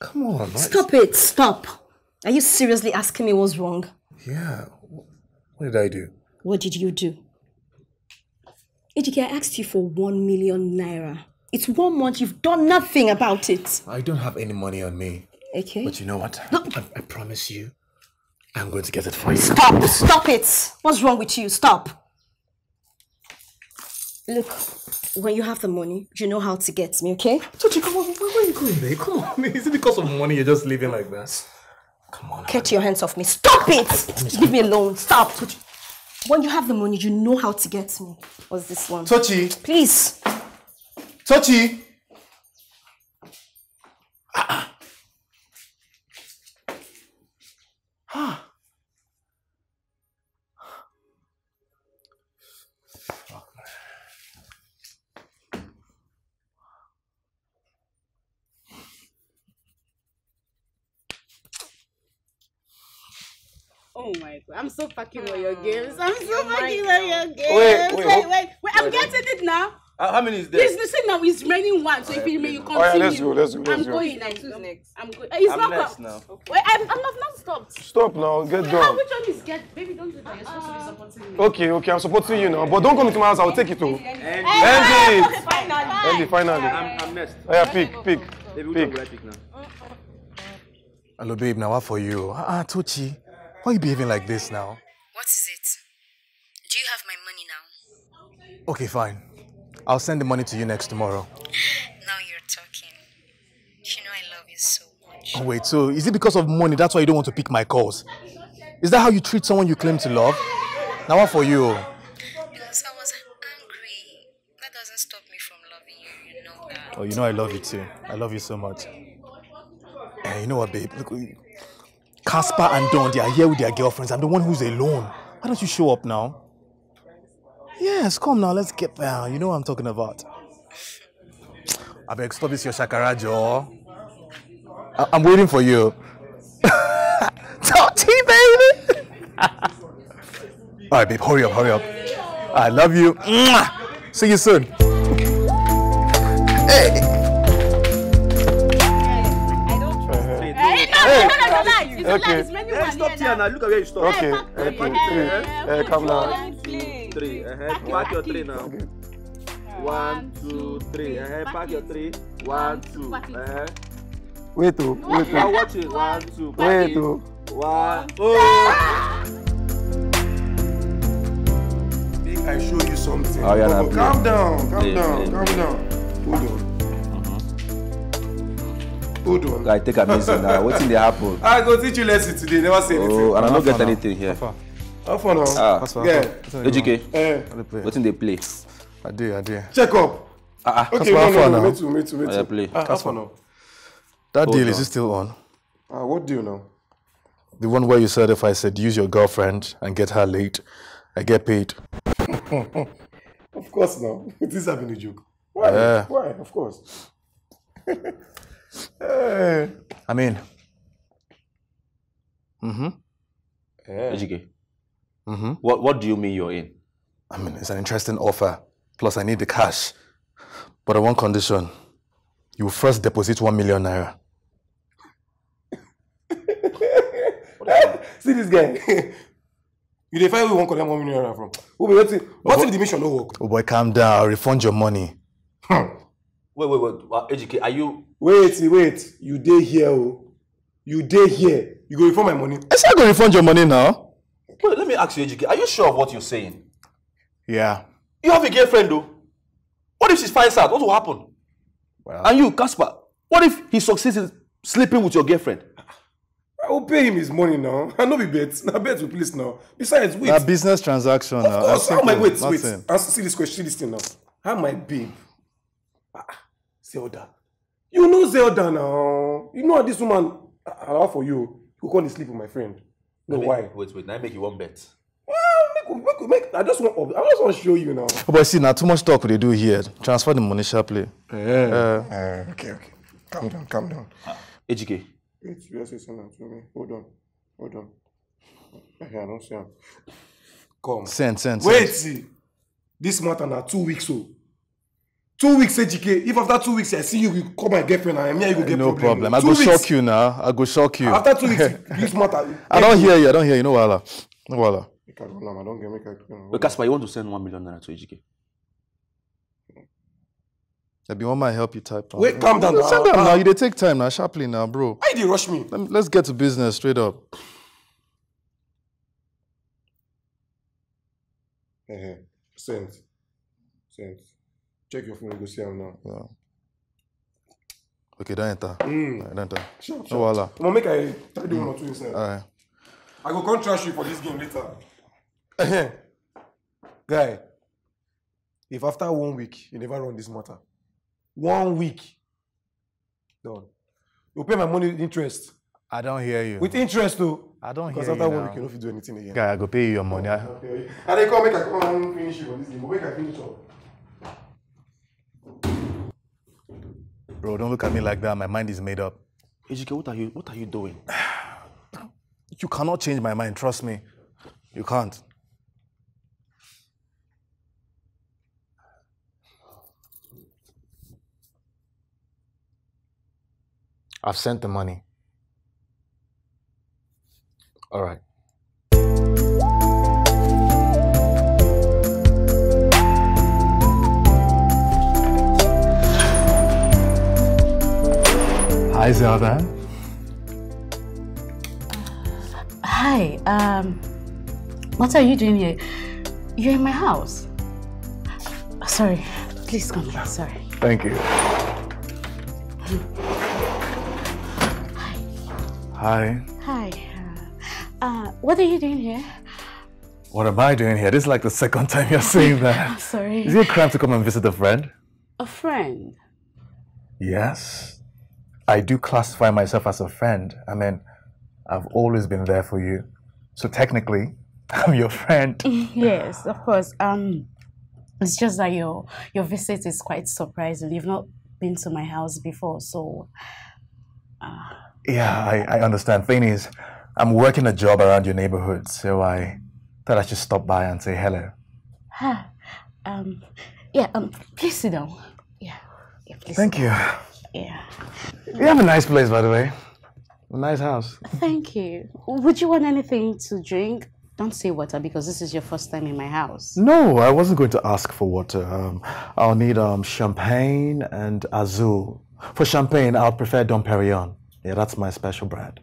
Come on. Stop it. Stop. Are you seriously asking me what's wrong? Yeah. What did I do? What did you do? HK, I asked you for 1,000,000 naira. It's 1 month. You've done nothing about it. I don't have any money on me. Okay. But you know what? No. I promise you, I'm going to get it for you. Stop! Stop it! What's wrong with you? Stop! Look, when you have the money, you know how to get me, okay? Tochi, come on. Where are you going there? Come on. Is it because of money you're just living like that? Come on. Get your hands off me. Stop it! Leave me alone. Stop! Tochi. When you have the money, you know how to get me. What's this one? Tochi! Please! Tochi! Oh my god, I'm so fucking with your games. Wait, I'm getting it now. How many is there? Listen now, it's raining one, so if you may, you continue. All right, let's go. I'm going. It's not next now. Okay. Wait, I'm not stopped. Stop now, get going. Which one is get? Baby, don't do that. You're supposed to be supporting me. Okay, I'm supporting you now, but don't come to my house. I'll take it all. Finally. I'm next. Yeah, pick. Pick now. Hello, babe. Now what for you? Tochi. Why are you behaving like this now? What is it? Do you have my money now? Okay, fine. I'll send the money to you tomorrow. Now you're talking. You know I love you so much. Oh, wait, so is it because of money that's why you don't want to pick my calls? Is that how you treat someone you claim to love? Now what for you? Because I was angry. That doesn't stop me from loving you, you know that. Oh, you know I love you too. I love you so much. Hey, you know what, babe? Look, Caspar and Don, they are here with their girlfriends. I'm the one who's alone. Why don't you show up now? Yes, come now. Let's get down. You know what I'm talking about. I've been exploring your shakara, Joe. I'm waiting for you. Tochi, baby! All right, babe. Hurry up. I love you. See you soon. Hey! Okay. Stop here now. Look at where you stop. Okay. Come now. Three. Pack your three now. Okay. 1, 2, 3. Pack your three. 1, 2. Wait. Now watch it. 1, 2. Wait. 1. Oh. I show you something. Oh, yeah, no, calm down. Hold on. I take amazing now. What's in the apple? I go teach you lesson today. Never say anything. Oh, and I don't get anything here. How far now? Ejike, what's in the play? I do. Check up. Okay, no. Me too. Play. How far now? That deal, is it still on? What deal now? The one where you said if I seduce your girlfriend and get her late, I get paid. Of course now. It is having a joke. Why? Why? Of course. Hey. I mean. Ejike. What do you mean you're in? I mean, it's an interesting offer. Plus, I need the cash. But on one condition. You first deposit 1,000,000 naira. See this guy. You define where you want to collect 1,000,000 naira from. What's in the mission? No work. Oh boy, calm down. I'll refund your money. Wait. Ejike, are you? Wait. You dey here, oh. You dey here. You go refund my money. I said I go refund your money now. Wait, let me ask you, Ejike. Are you sure of what you're saying? Yeah. You have a girlfriend, though. What if she finds out? What will happen? Well, and you, Caspar, what if he succeeds in sleeping with your girlfriend? I will pay him his money now. I know we bet. Now bet with police now. Besides, wait. A business transaction now. Of course. How am I? Wait. Answer, see this question. This thing now. How am I, babe? Zelda. You know Zelda now. You know this woman. I'll for you. Who can't sleep with my friend? No, why? Wait. Now make you one bet. I just want to show you now. But see, now too much talk they do here. Transfer the money sharply. Okay. Calm down. HGK. Hold on. Okay, I don't see him. Come. Send. Wait, see. This matter now 2 weeks old. 2 weeks, HGK. If after 2 weeks I see you call my girlfriend and I'm here, you go get no problem. I go shock you now. I go shock you. After 2 weeks, this matter. I don't hear you. No wala. No wala. But Caspar, you want to send 1 million naira to Ejike? I'll be on my help you type. Wait, calm down now. Send them now. You take time now, sharply now, bro. Why did you rush me? Let's get to business straight up. Send. Check your phone and go see him now. Yeah. Okay, don't enter. Don't enter. Sure. No, voila. I'm going to make a 3D1 or 2 inside. All right. I go contrast you for this game later. Guy, if after 1 week you never run this matter, 1 week done, you pay my money with interest. I don't hear you. With interest though. I don't hear you. Because after 1 week you don't do anything again. Guy, I go pay you your money. Okay. And they come and finish you on this game. But make I finish up. Bro, don't look at me like that. My mind is made up. Ejike, what are you doing? You cannot change my mind. Trust me, you can't. I've sent the money. All right. Hi, Zelda. Hi. What are you doing here? You're in my house. Sorry. Please come in. Sorry. Thank you. Hi. What are you doing here? What am I doing here? This is like the second time you're saying that. I'm sorry. Is it a crime to come and visit a friend? A friend? Yes. I do classify myself as a friend. I mean, I've always been there for you. So technically, I'm your friend. Yes, of course. It's just that your visit is quite surprising. You've not been to my house before, so... Yeah, I understand. Thing is, I'm working a job around your neighborhood, so I thought I should stop by and say hello. Please sit down. Yeah please. Thank you. Yeah. You have a nice place, by the way. A nice house. Thank you. Would you want anything to drink? Don't say water because this is your first time in my house. No, I wasn't going to ask for water. I'll need champagne and azul. For champagne, I'll prefer Dom Perignon. Yeah, that's my special brand.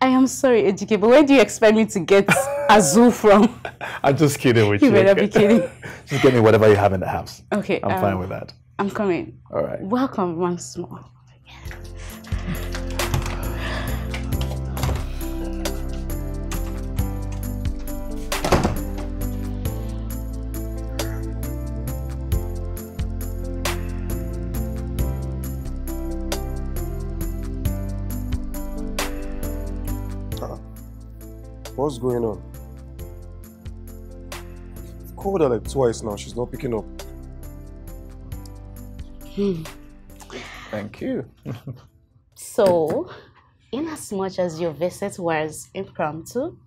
I am sorry, Ejike, but where do you expect me to get azul from? I'm just kidding with you. You better be kidding. Just get me whatever you have in the house. Okay. I'm fine with that. I'm coming. All right. Welcome once more. What's going on? I've called her like twice now. She's not picking up. Thank you. So, inasmuch as your visit was impromptu,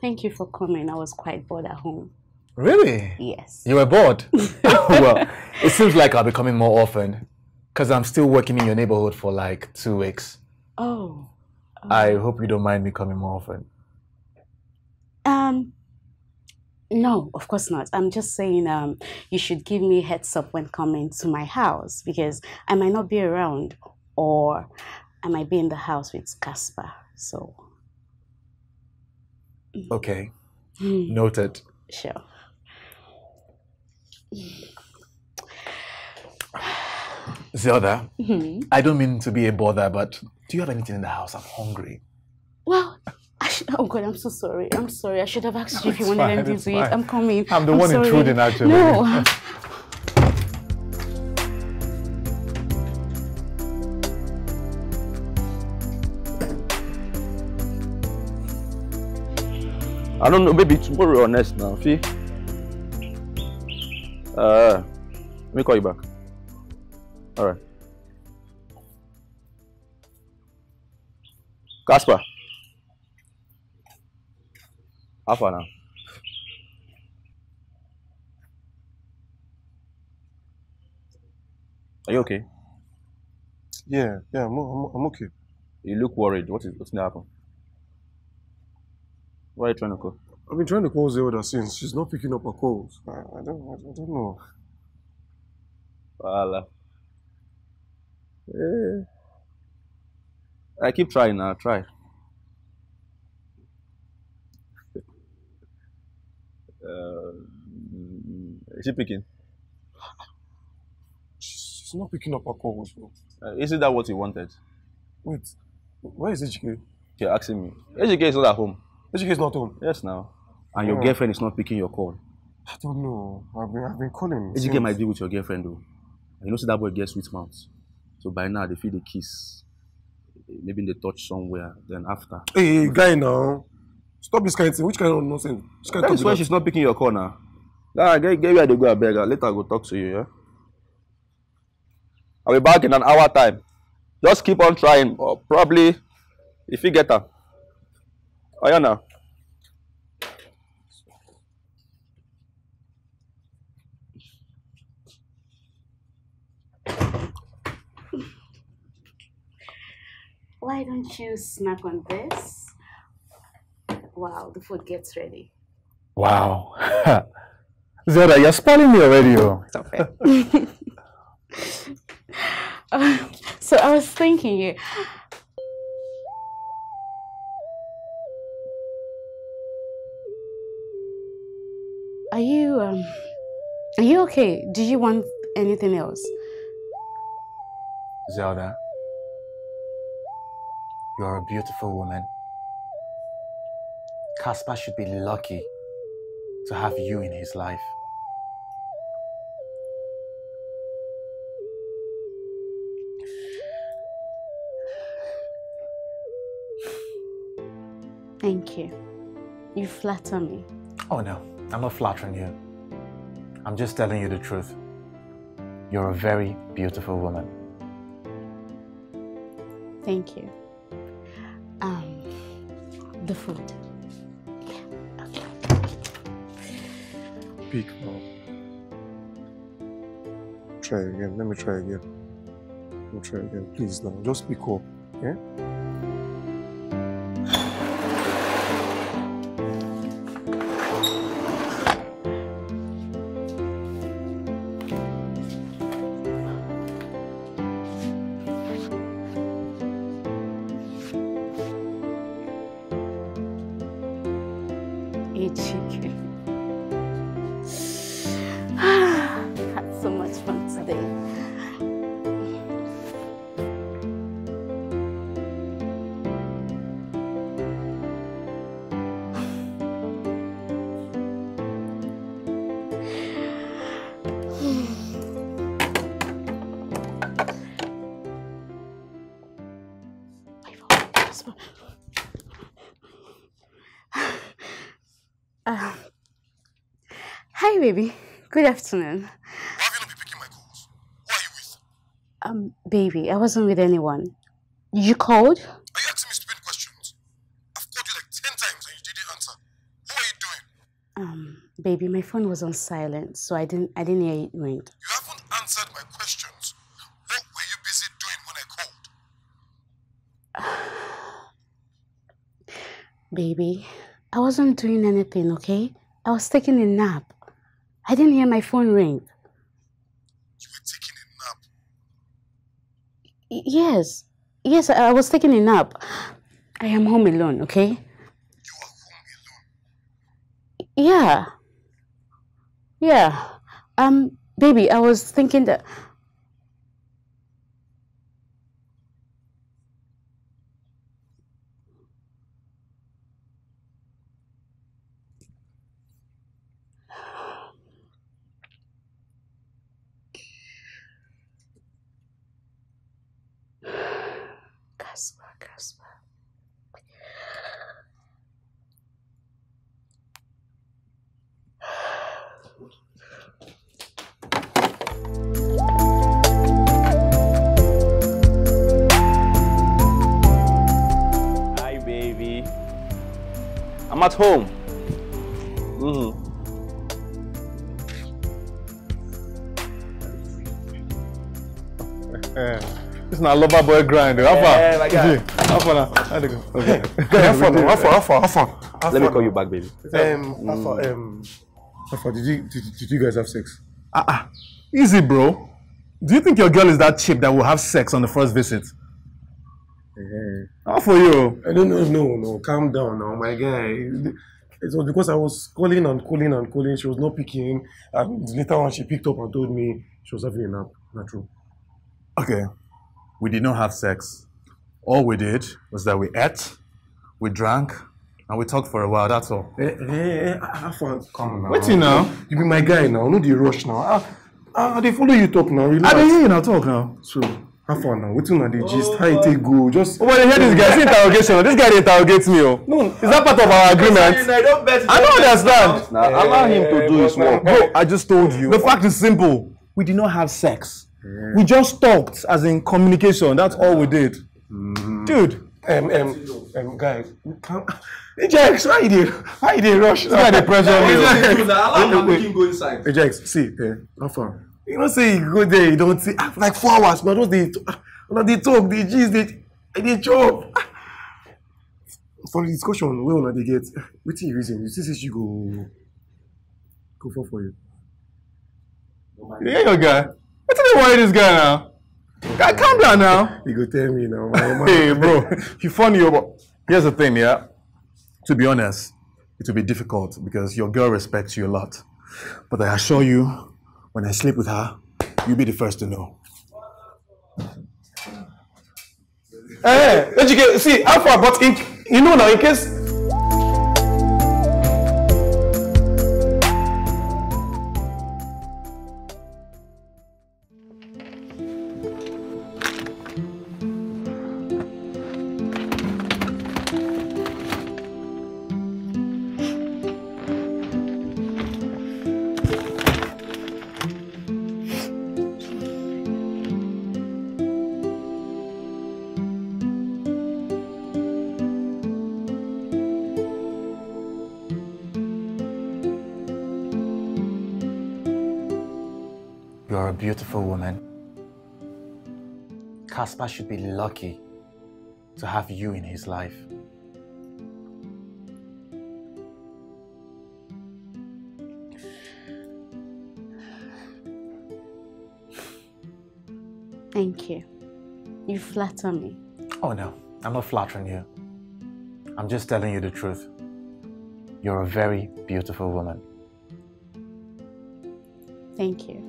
thank you for coming. I was quite bored at home. Really? Yes. You were bored? Well, it seems like I'll be coming more often because I'm still working in your neighborhood for like 2 weeks. Oh. I hope you don't mind me coming more often. No, of course not. I'm just saying you should give me a heads up when coming to my house because I might not be around or I might be in the house with Caspar, so. Okay, noted. Sure. Zelda, I don't mean to be a bother, but do you have anything in the house? I'm hungry. Well, oh God, I'm so sorry. I'm sorry. I should have asked you if you wanted anything to eat. I'm coming. I'm the one intruding, actually. No. I don't know, maybe tomorrow or next now. See? Let me call you back. All right. Caspar. How far now? Are you okay? Yeah, I'm okay. You look worried. What's gonna happen? Why are you trying to call? I've been trying to call Zelda since. She's not picking up her calls. I don't know. Voila. Yeah. I keep trying now. Try. Is she picking? She's not picking up her calls. Isn't that what you wanted? Wait, where is Ejike? You're asking me. Ejike is not at home. Ejike is not home? Yes, now. And your girlfriend is not picking your call. I don't know. I've been calling. Ejike might be with your girlfriend, though. And you know, see that boy gets sweet mouths. So by now, they feel the kiss. Maybe they touch somewhere, then after. Hey, guy now. Stop this kind of thing. Which kind of nonsense? That is why she's not picking your corner. Nah, get where they go and beg her. Later I go talk to you, yeah? I'll be back in an hour time. Just keep on trying. Or probably, if you get her. Ayana. Why don't you snack on this? Wow, the food gets ready. Wow. Zelda, you're spoiling me already. Stop it. So I was thinking, are you okay? Do you want anything else? Zelda, you are a beautiful woman. Caspar should be lucky to have you in his life. Thank you. You flatter me. Oh no, I'm not flattering you. I'm just telling you the truth. You're a very beautiful woman. Thank you. The food. Peak, try again. Let me try again. Let me try again. Please now. Just speak up. Yeah? Hi, baby. Good afternoon. Why have you not been picking my calls? Who are you with? Baby, I wasn't with anyone. You called? Are you asking me stupid questions? I've called you like 10 times and you didn't answer. What are you doing? Baby, my phone was on silent, so I didn't hear it ring. You haven't answered my questions. What were you busy doing when I called? Baby, I wasn't doing anything, okay? I was taking a nap. I didn't hear my phone ring. You were taking a nap? Yes. Yes, I was taking a nap. I am home alone, okay? You are home alone? Yeah. Yeah. Baby, I was thinking that... Caspar. Hi, baby. I'm at home. It's not a lover boy grind. Yeah, like let me call you back, baby. Did you guys have sex? Easy, bro. Do you think your girl is that cheap that will have sex on the first visit? How for you? I don't know. No. Calm down now, my guy. It was because I was calling and calling and calling. She was not picking. And later on, she picked up and told me she was having a nap. Not true. Okay. We did not have sex. All we did was that we ate, we drank, and we talked for a while, that's all. Come on now. Wait till now. You be my guy now, no the rush now. They follow you talk now, relax. They hear you now talk now. So, have fun now. Wait till now, they gist, how it take go, just... Oh, well, they hear this guy, it's interrogation. This guy interrogates me, oh. No, is that part of our agreement? I don't understand. Now, allow him to do his work. Bro, I just told you. The fact is simple. We did not have sex. We just talked, as in communication. That's all we did, dude. Guys, Ejike, why did rush? Why the pressure? Allow him go inside. Ejike, see, how far? You don't say you go there. You don't see like 4 hours. But they talk, they gist, they chop. For the discussion, where will they get? What's the reason? You see, she go for you. Yeah, your guy. I don't know why this guy now. Okay. Calm down now. You go tell me now. Hey, bro. You funny, but here's the thing, yeah? To be honest, it will be difficult because your girl respects you a lot. But I assure you, when I sleep with her, you'll be the first to know. Hey, don't you get, see, how far, but in, you know now, in case... Beautiful woman. Caspar should be lucky to have you in his life. Thank you. You flatter me. Oh no, I'm not flattering you. I'm just telling you the truth. You're a very beautiful woman. Thank you.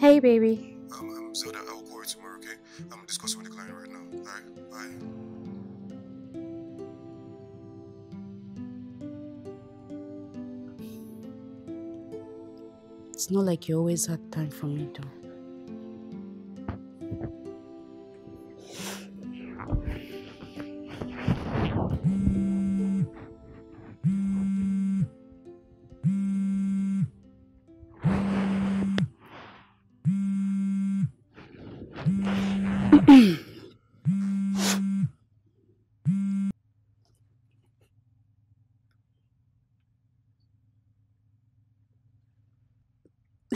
Hey, baby. I'm Zelda. I'll call you tomorrow, okay? I'm discussing with the client right now. Alright, bye. It's not like you always had time for me, though.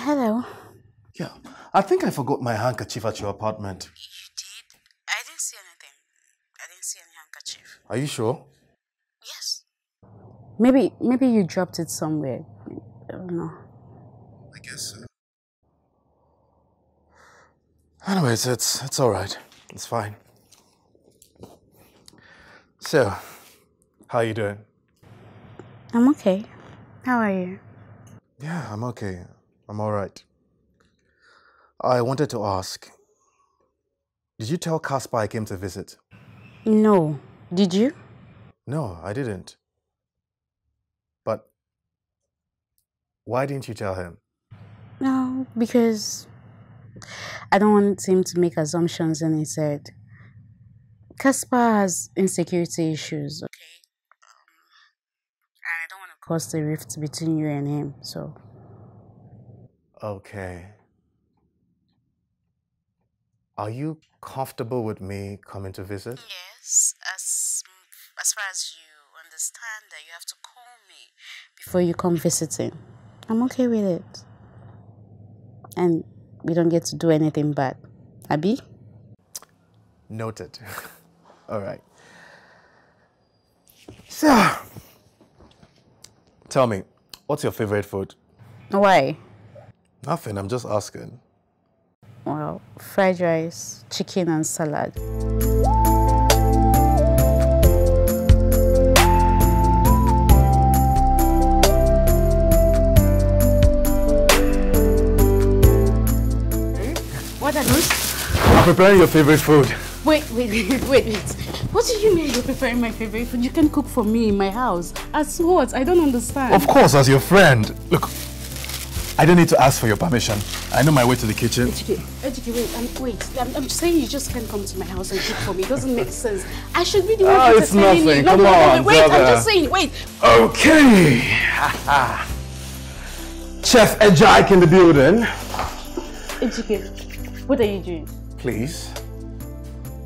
Hello. Yeah, I think I forgot my handkerchief at your apartment. You did? I didn't see anything. I didn't see any handkerchief. Are you sure? Yes. Maybe you dropped it somewhere. I don't know. I guess so. Anyways, it's all right. It's fine. So, how are you doing? I'm okay. How are you? Yeah, I'm okay. I'm all right. I wanted to ask, did you tell Caspar I came to visit? No. Did you? No, I didn't. But why didn't you tell him? No, because I don't want him to make assumptions, and he said, Caspar has insecurity issues, okay? And I don't want to cause a rift between you and him, so... Okay. Are you comfortable with me coming to visit? Yes, as far as you understand that you have to call me before you come visiting. I'm okay with it. And we don't get to do anything bad. Abi? Noted. All right. So, tell me, what's your favorite food? Why? Nothing, I'm just asking. Well, fried rice, chicken and salad. What are those? I'm preparing your favorite food. Wait. What do you mean you're preparing my favorite food? You can cook for me in my house. As what? I don't understand. Of course, as your friend. Look, I don't need to ask for your permission. I know my way to the kitchen. Ejike, wait. I'm saying you just can't come to my house and cook for me. It doesn't make sense. I should be the one entertaining you. It's nothing. No, come on, wait, brother. I'm just saying, wait. Okay. Chef Ejike in the building. Ejike. What are you doing? Please.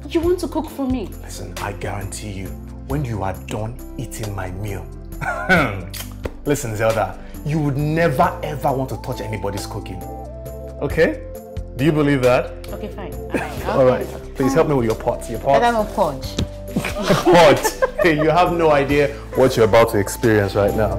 You want to cook for me? Listen, I guarantee you, when you are done eating my meal... Listen, Zelda, you would never ever want to touch anybody's cooking. Okay? Do you believe that? Okay, fine. All right. Please help me with your pot. Your pot? I don't have a pot. Pot? Hey, you have no idea what you're about to experience right now.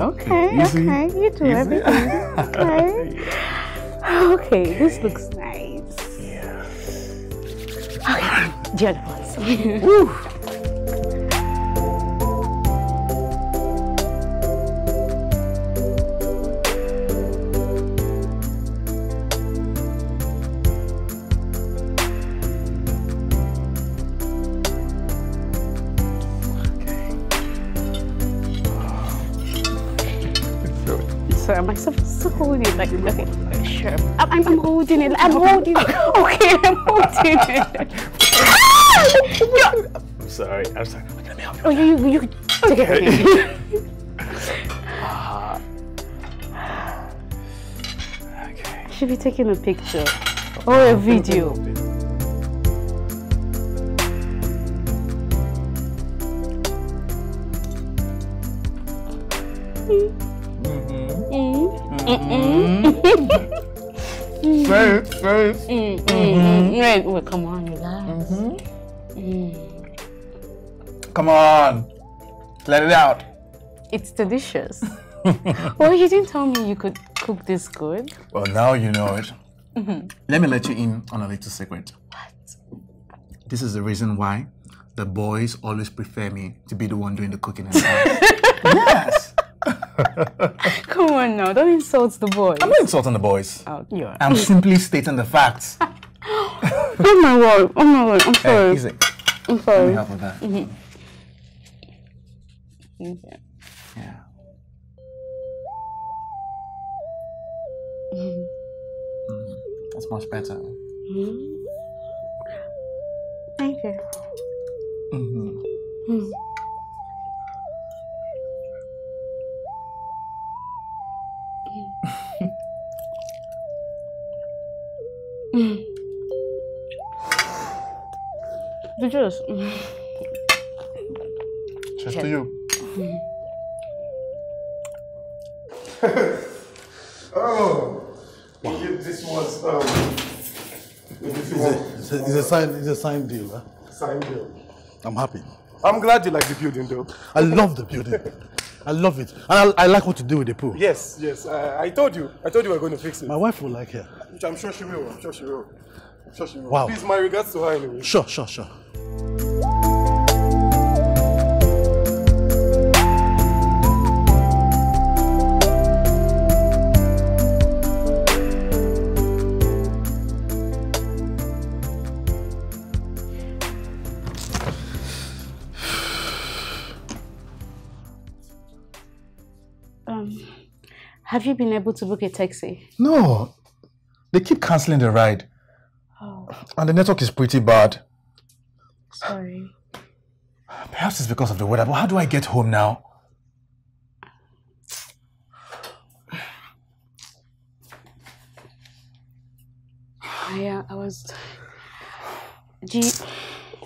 Okay, you do everything. Okay. Yeah. Okay, this looks nice. Yeah. Okay, the other ones. Woo! Okay, sure. I'm holding it. I'm holding it. Okay, I'm holding it. I'm sorry. Let me help you. Oh, you take it from me. Okay. You should be taking a picture or a video. Right. Well, come on, relax. Come on, let it out. It's delicious. Well, you didn't tell me you could cook this good. Well, now you know it. Let me let you in on a little secret. What? This is the reason why the boys always prefer me to be the one doing the cooking. Yes. Come on now, don't insult the boys. I'm not insulting the boys. Oh, you are. I'm simply stating the facts. Oh my word, I'm sorry. Hey, easy. I'm sorry. Let me help with that. Okay. Yeah. That's much better. Thank you. The juice. Cheers to you. Oh, wow. This was. It's a signed deal. Huh? Signed deal. I'm happy. I'm glad you like the building, though. I love the building. I love it. And I like what to do with the pool. Yes, yes. I told you we were going to fix it. My wife will like it. Which I'm sure she will. I'm sure she will. Wow. Please, my regards to her anyway. Sure. Have you been able to book a taxi? No. They keep cancelling the ride. Oh. And the network is pretty bad. Sorry. Perhaps it's because of the weather, but how do I get home now? Yeah, I was...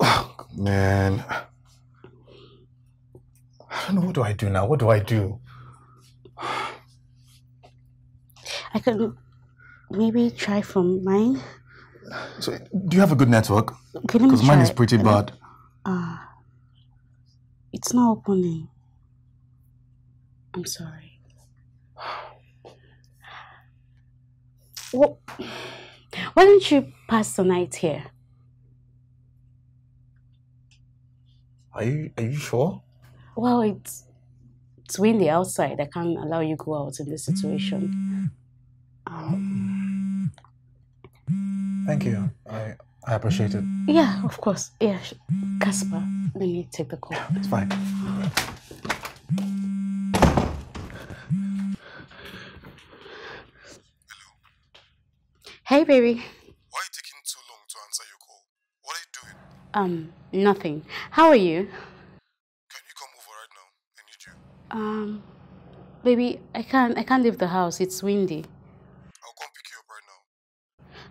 Oh, man. I don't know, what do I do now? What do I do? I can maybe try from mine. So, do you have a good network? Because mine is pretty bad. It's not opening. I'm sorry. Well, why don't you pass the night here? Are you sure? Well, it's windy outside. I can't allow you to go out in this situation. Thank you. I appreciate it. Yeah, of course. Yeah, Caspar, let me take the call. It's fine. Hello. Hey, baby. Why are you taking too long to answer your call? What are you doing? Nothing. How are you? Can you come over right now? I need you. Baby, I can't leave the house. It's windy.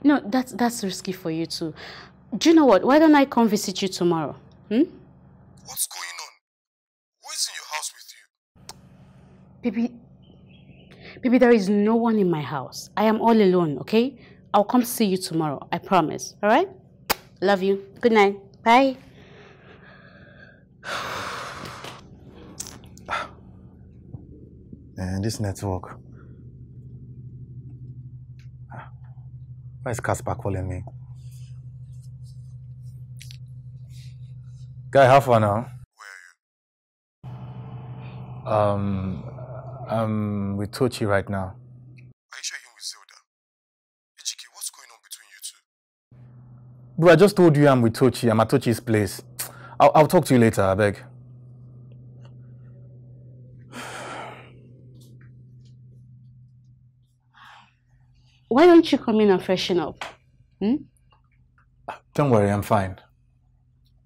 No, that's risky for you too. Do you know what? Why don't I come visit you tomorrow? What's going on? Who is in your house with you? Baby, there is no one in my house. I am all alone, okay? I'll come see you tomorrow. I promise. All right? Love you. Good night. Bye. And this network. Why is Caspar calling me? Guy, how far now? Where are you? I'm with Tochi right now. Are you sure you're with Zelda? Ejike, what's going on between you two? Bro, I just told you I'm with Tochi. I'm at Tochi's place. I'll talk to you later, I beg. Why don't you come in and freshen up? Don't worry, I'm fine.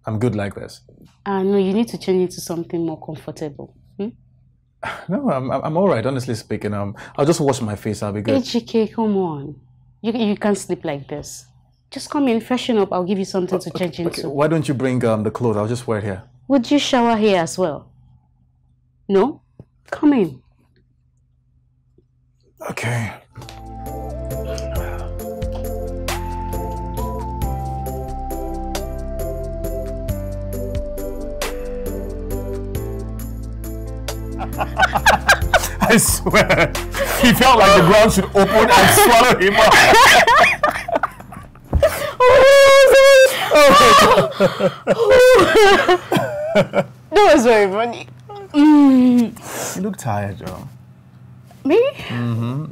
I'm good like this. No, you need to change into something more comfortable. No, I'm all right, honestly speaking. I'll just wash my face, I'll be good. HGK, come on. You can't sleep like this. Just come in, freshen up, I'll give you something to change into. Why don't you bring the clothes? I'll just wear it here. Would you shower here as well? No? Come in. Okay. I swear, he felt like the ground should open and swallow him up. That was very funny. You look tired, Joe. Me?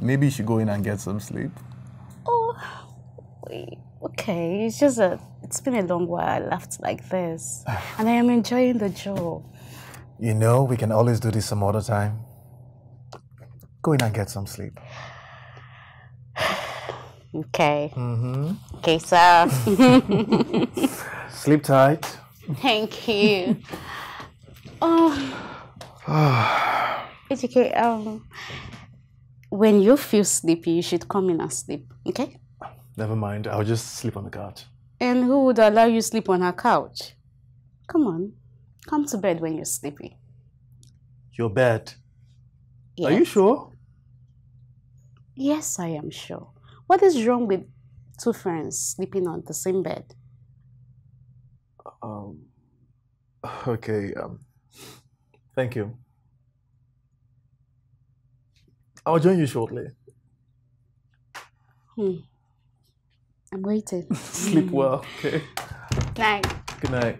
Maybe you should go in and get some sleep. Oh, okay. It's just it's been a long while I laughed like this, and I am enjoying the joke. You know, we can always do this some other time. Go in and get some sleep. Okay. Okay, sir. Sleep tight. Thank you. It's okay. When you feel sleepy, you should come in and sleep, okay? Never mind. I'll just sleep on the couch. And who would allow you sleep on her couch? Come on, come to bed when you're sleepy. Your bed? Yes. Are you sure? Yes, I am sure. What is wrong with two friends sleeping on the same bed? Okay, thank you. I'll join you shortly. I'm waiting. Sleep well, okay? Good night. Good night.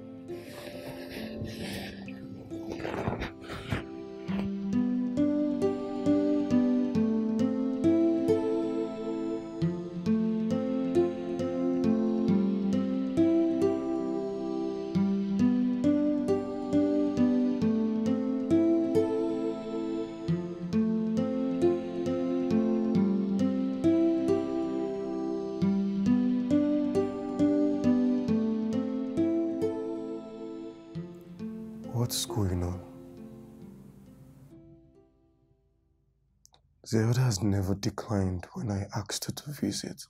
Zelda has never declined when I asked her to visit.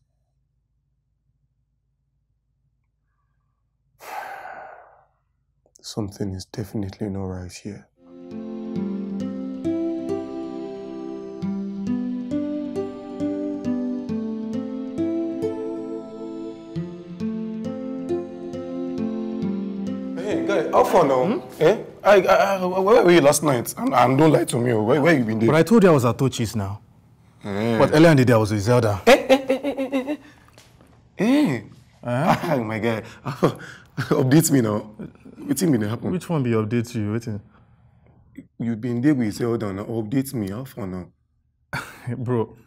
Something is definitely not right here. Hey, guy, how far now? Hmm? Eh? Where were you last night? And don't lie to me. Where you been there? But I told you I was at Tochi's now. Hey. But earlier in the day I was with Zelda. Hey. Ah, my God. Update me now. What's been happening? Which one be update you? Waiting. You've been there with Zelda now. Update me. How far now? Bro,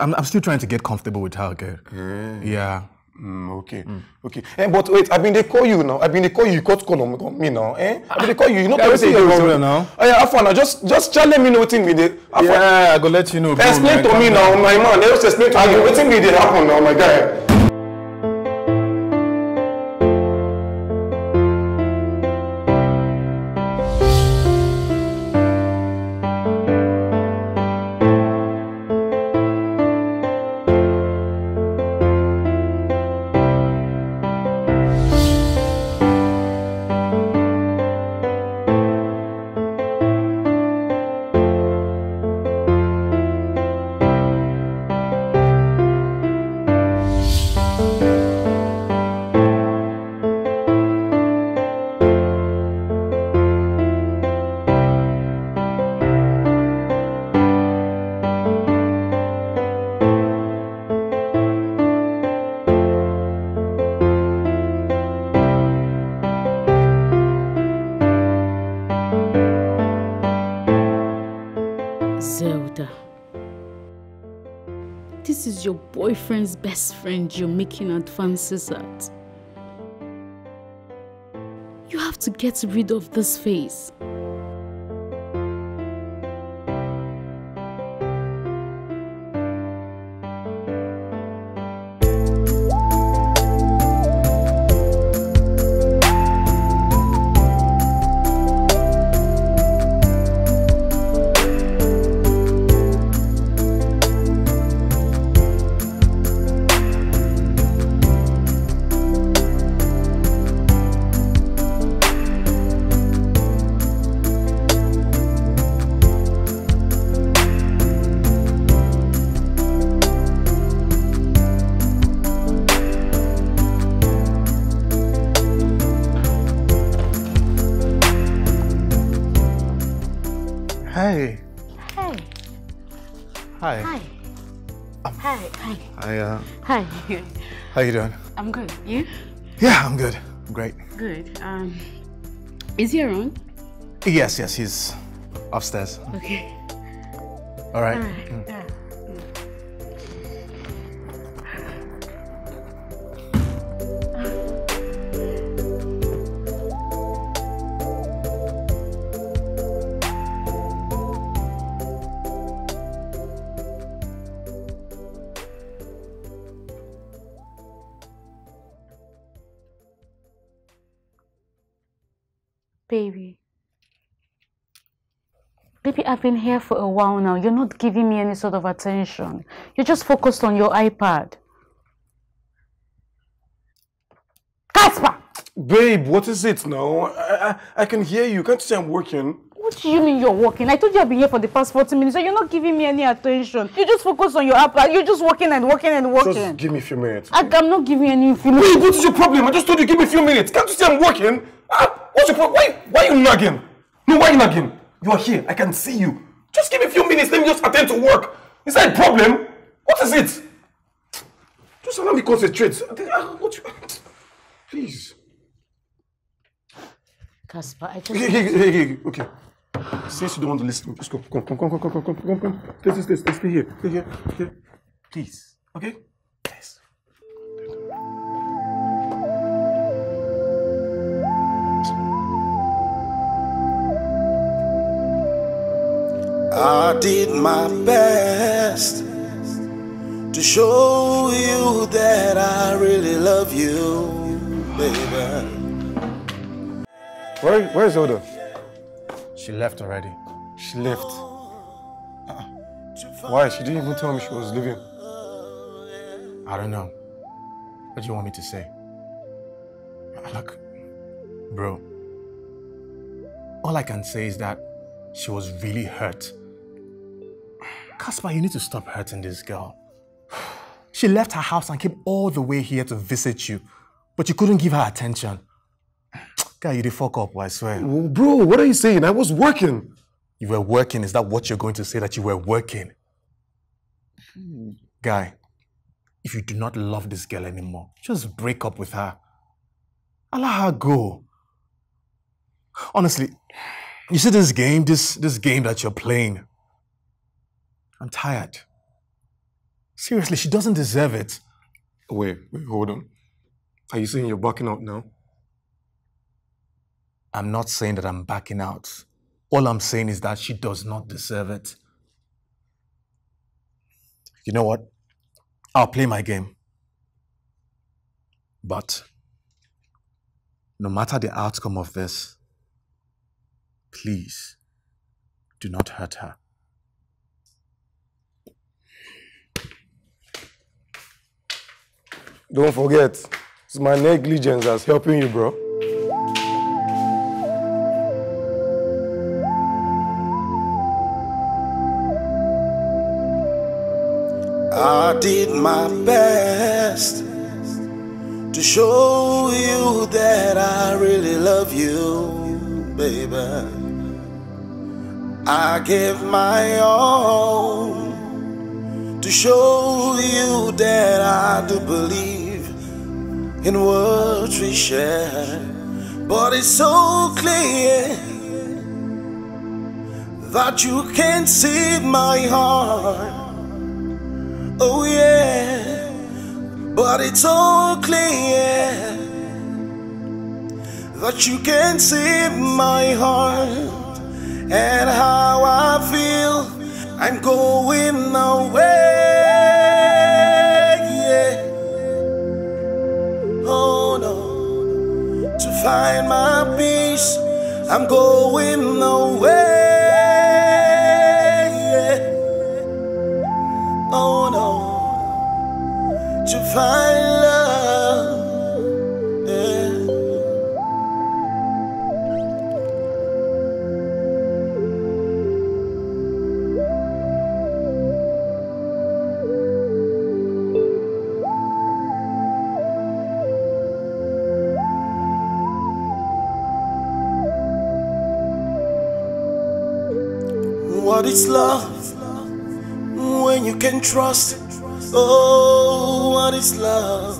I'm still trying to get comfortable with her, girl. Hey. Yeah. Okay, okay. Eh, but wait, I've been they call you now. I've been they call you. You can't call on me now. Eh? I've been they call you. You know everything you're wrong now. Oh yeah, Afana, just tell me know thing with it. Yeah, I go let you know. Bro, explain to me now, my man. Just explain to me. I go waiting with it happen now, my guy. Your boyfriend's best friend you're making advances at. You have to get rid of this face. How you doing? I'm good. You? Yeah, I'm good. I'm great. Good. Is he around? Yes, he's upstairs. Okay. All right. Yeah. Baby. Baby, I've been here for a while now. You're not giving me any sort of attention. You're just focused on your iPad. Caspar! Babe, what is it now? I can hear you. Can't you say I'm working? What do you mean you're working? I told you I've been here for the past 40 minutes and you're not giving me any attention. You just focus on your iPad. You're just working and working and working. Just give me a few minutes. I'm not giving you any few minutes. Wait, what is your problem? I just told you give me a few minutes. Can't you say I'm working? What's your problem? Why are you nagging? No, why are you nagging? You are here. I can see you. Just give me a few minutes. Let me just attend to work. Is that a problem? What is it? Just allow me to concentrate. Please. Caspar, I just... Hey, okay. Since you don't want to listen, just go. Come. Stay here. Please. Okay? Yes. I did my best to show you that I really love you, baby. Where is Oda? She left already. She left? Why? She didn't even tell me she was leaving. I don't know. What do you want me to say? Look, bro. All I can say is that she was really hurt. Caspar, you need to stop hurting this girl. She left her house and came all the way here to visit you, but you couldn't give her attention. Girl, you did fuck up, I swear. Bro, what are you saying? I was working. You were working? Is that what you're going to say, that you were working? Guy, if you do not love this girl anymore, just break up with her. Allow her go. Honestly, you see this game, this game that you're playing? I'm tired. Seriously, she doesn't deserve it. Wait, hold on. Are you saying you're backing out now? I'm not saying that I'm backing out. All I'm saying is that she does not deserve it. You know what? I'll play my game. But no matter the outcome of this, please do not hurt her. Don't forget, it's my negligence that's helping you, bro. I did my best to show you that I really love you, baby. I gave my all to show you that I do believe in what we share, but it's so clear that you can't see my heart. Oh yeah, but it's so clear that you can't see my heart and how I feel. I'm going away. Find my peace, I'm going away. Oh no, to find love. But it's love when you can trust. Oh, what is love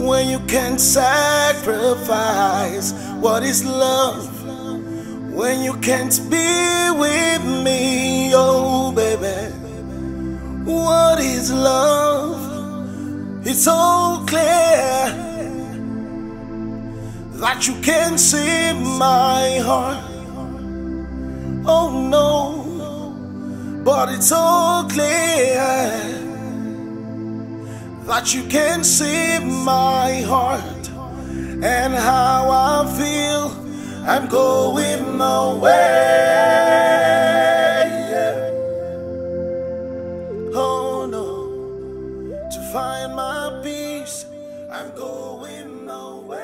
when you can sacrifice? What is love when you can't be with me? Oh, baby, what is love? It's so clear that you can't see my heart. Oh no, but it's so clear that you can see my heart and how I feel. I'm going my way. Yeah. Oh no, to find my peace, I'm going my way.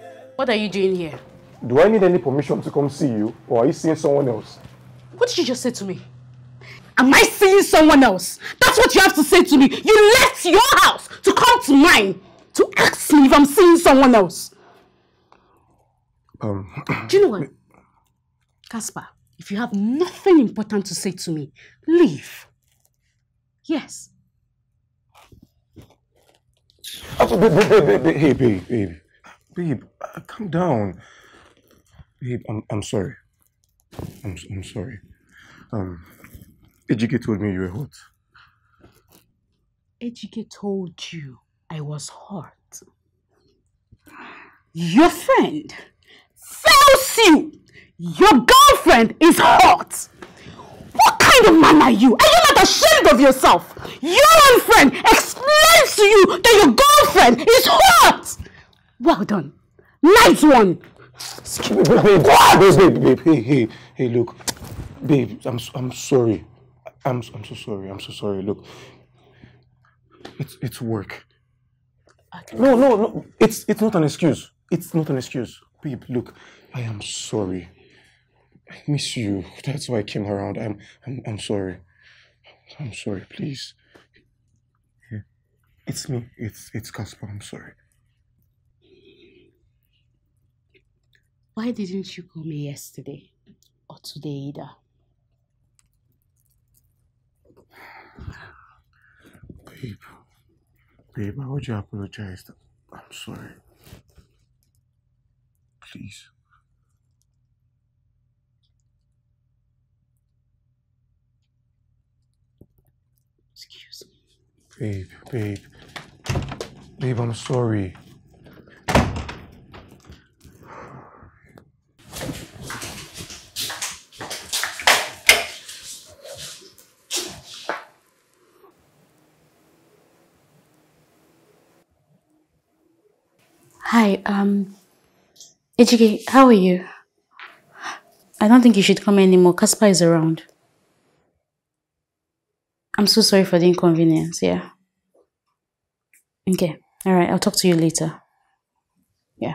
Yeah. What are you doing here? Do I need any permission to come see you, or are you seeing someone else? What did you just say to me? Am I seeing someone else? That's what you have to say to me. You left your house to come to mine to ask me if I'm seeing someone else. Do you know what? Caspar, if you have nothing important to say to me, leave. Yes. Oh, babe, calm down. Babe, I'm sorry. I'm sorry. Ejike told me you were hot. Ejike told you I was hot. Your friend tells you your girlfriend is hot. What kind of man are you? Are you not ashamed of yourself? Your own friend explains to you that your girlfriend is hot. Well done. Nice one. Babe, hey, look. Babe, I'm sorry. I'm so sorry. I'm so sorry. Look, it's work. No. It's not an excuse. It's not an excuse, babe. Look, I am sorry. I miss you. That's why I came around. I'm sorry. I'm sorry. Please. Yeah. It's me. It's Caspar. I'm sorry. Why didn't you call me yesterday or today either? Babe, I would you apologize. I'm sorry. Please. Excuse me. Babe, I'm sorry. Hi, Ejike, how are you? I don't think you should come anymore. Caspar is around. I'm so sorry for the inconvenience, yeah. Okay, all right, I'll talk to you later. Yeah.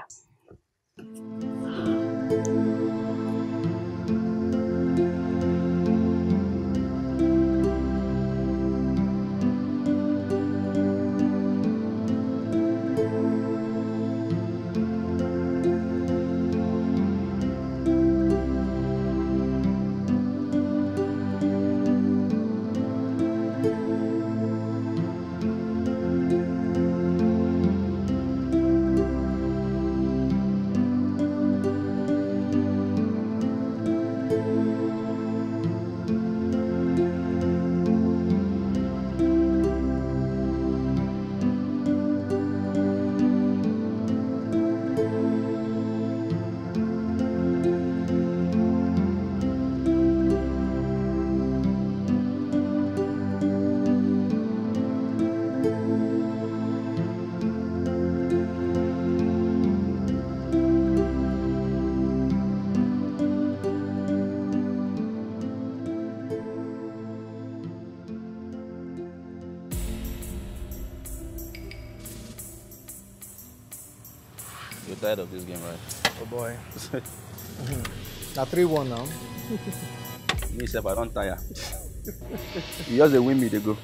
Of this game, right? Oh boy. Now 3-1 now. Me, self, I don't tire. You just win me, they go.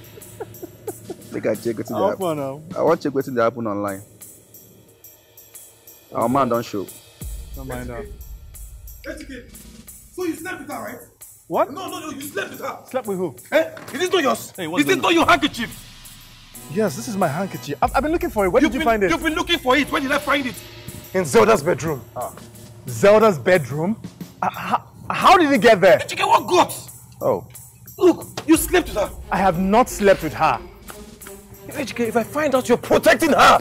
They can check what's going to happen. I want to check what's going to happen online. Okay. Our man don't show. Don't mind that. So you slept with her, right? What? No, you slept with her. Slept with who? Eh? Is this not yours? Hey, is this not your handkerchief? Yes, this is my handkerchief. I've been looking for it. Where did you find it? You've been looking for it. Where did I find it? In Zelda's bedroom. Ah. Zelda's bedroom? How did it get there? Did you get what got? Oh. Look, you slept with her. I have not slept with her. If I find out you're protecting her.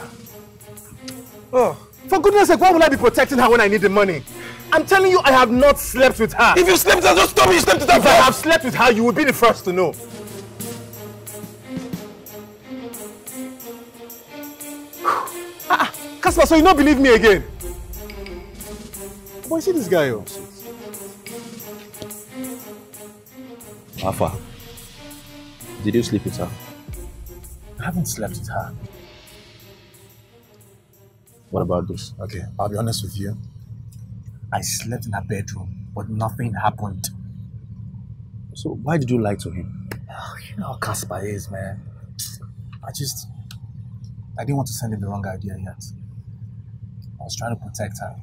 Oh. For goodness sake, why would I be protecting her when I need the money? I'm telling you, I have not slept with her. If you slept with her, don't stop me. You slept with her. If I have slept with her, you will be the first to know. So you don't believe me again? Boy, see this guy, yo. Alpha, did you sleep with her? I haven't slept with her. What about this? Okay, I'll be honest with you. I slept in her bedroom, but nothing happened. So why did you lie to him? Oh, you know how Caspar is, man. I didn't want to send him the wrong idea yet. I was trying to protect her.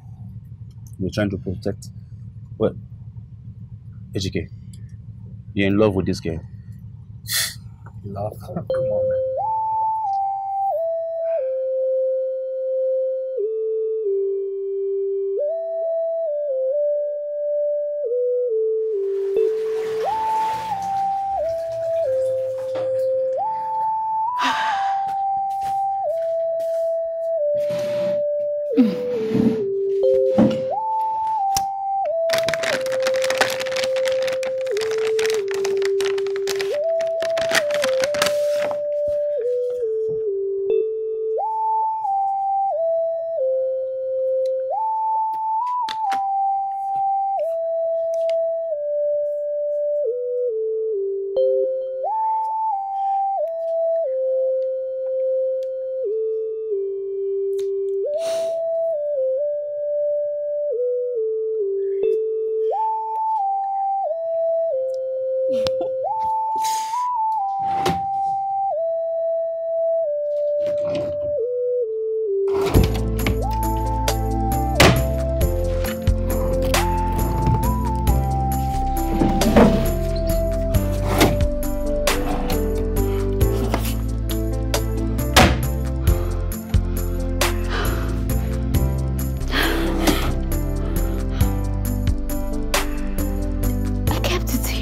You're trying to protect? Well, Ejike, you're in love with this girl. Love? Come on, man.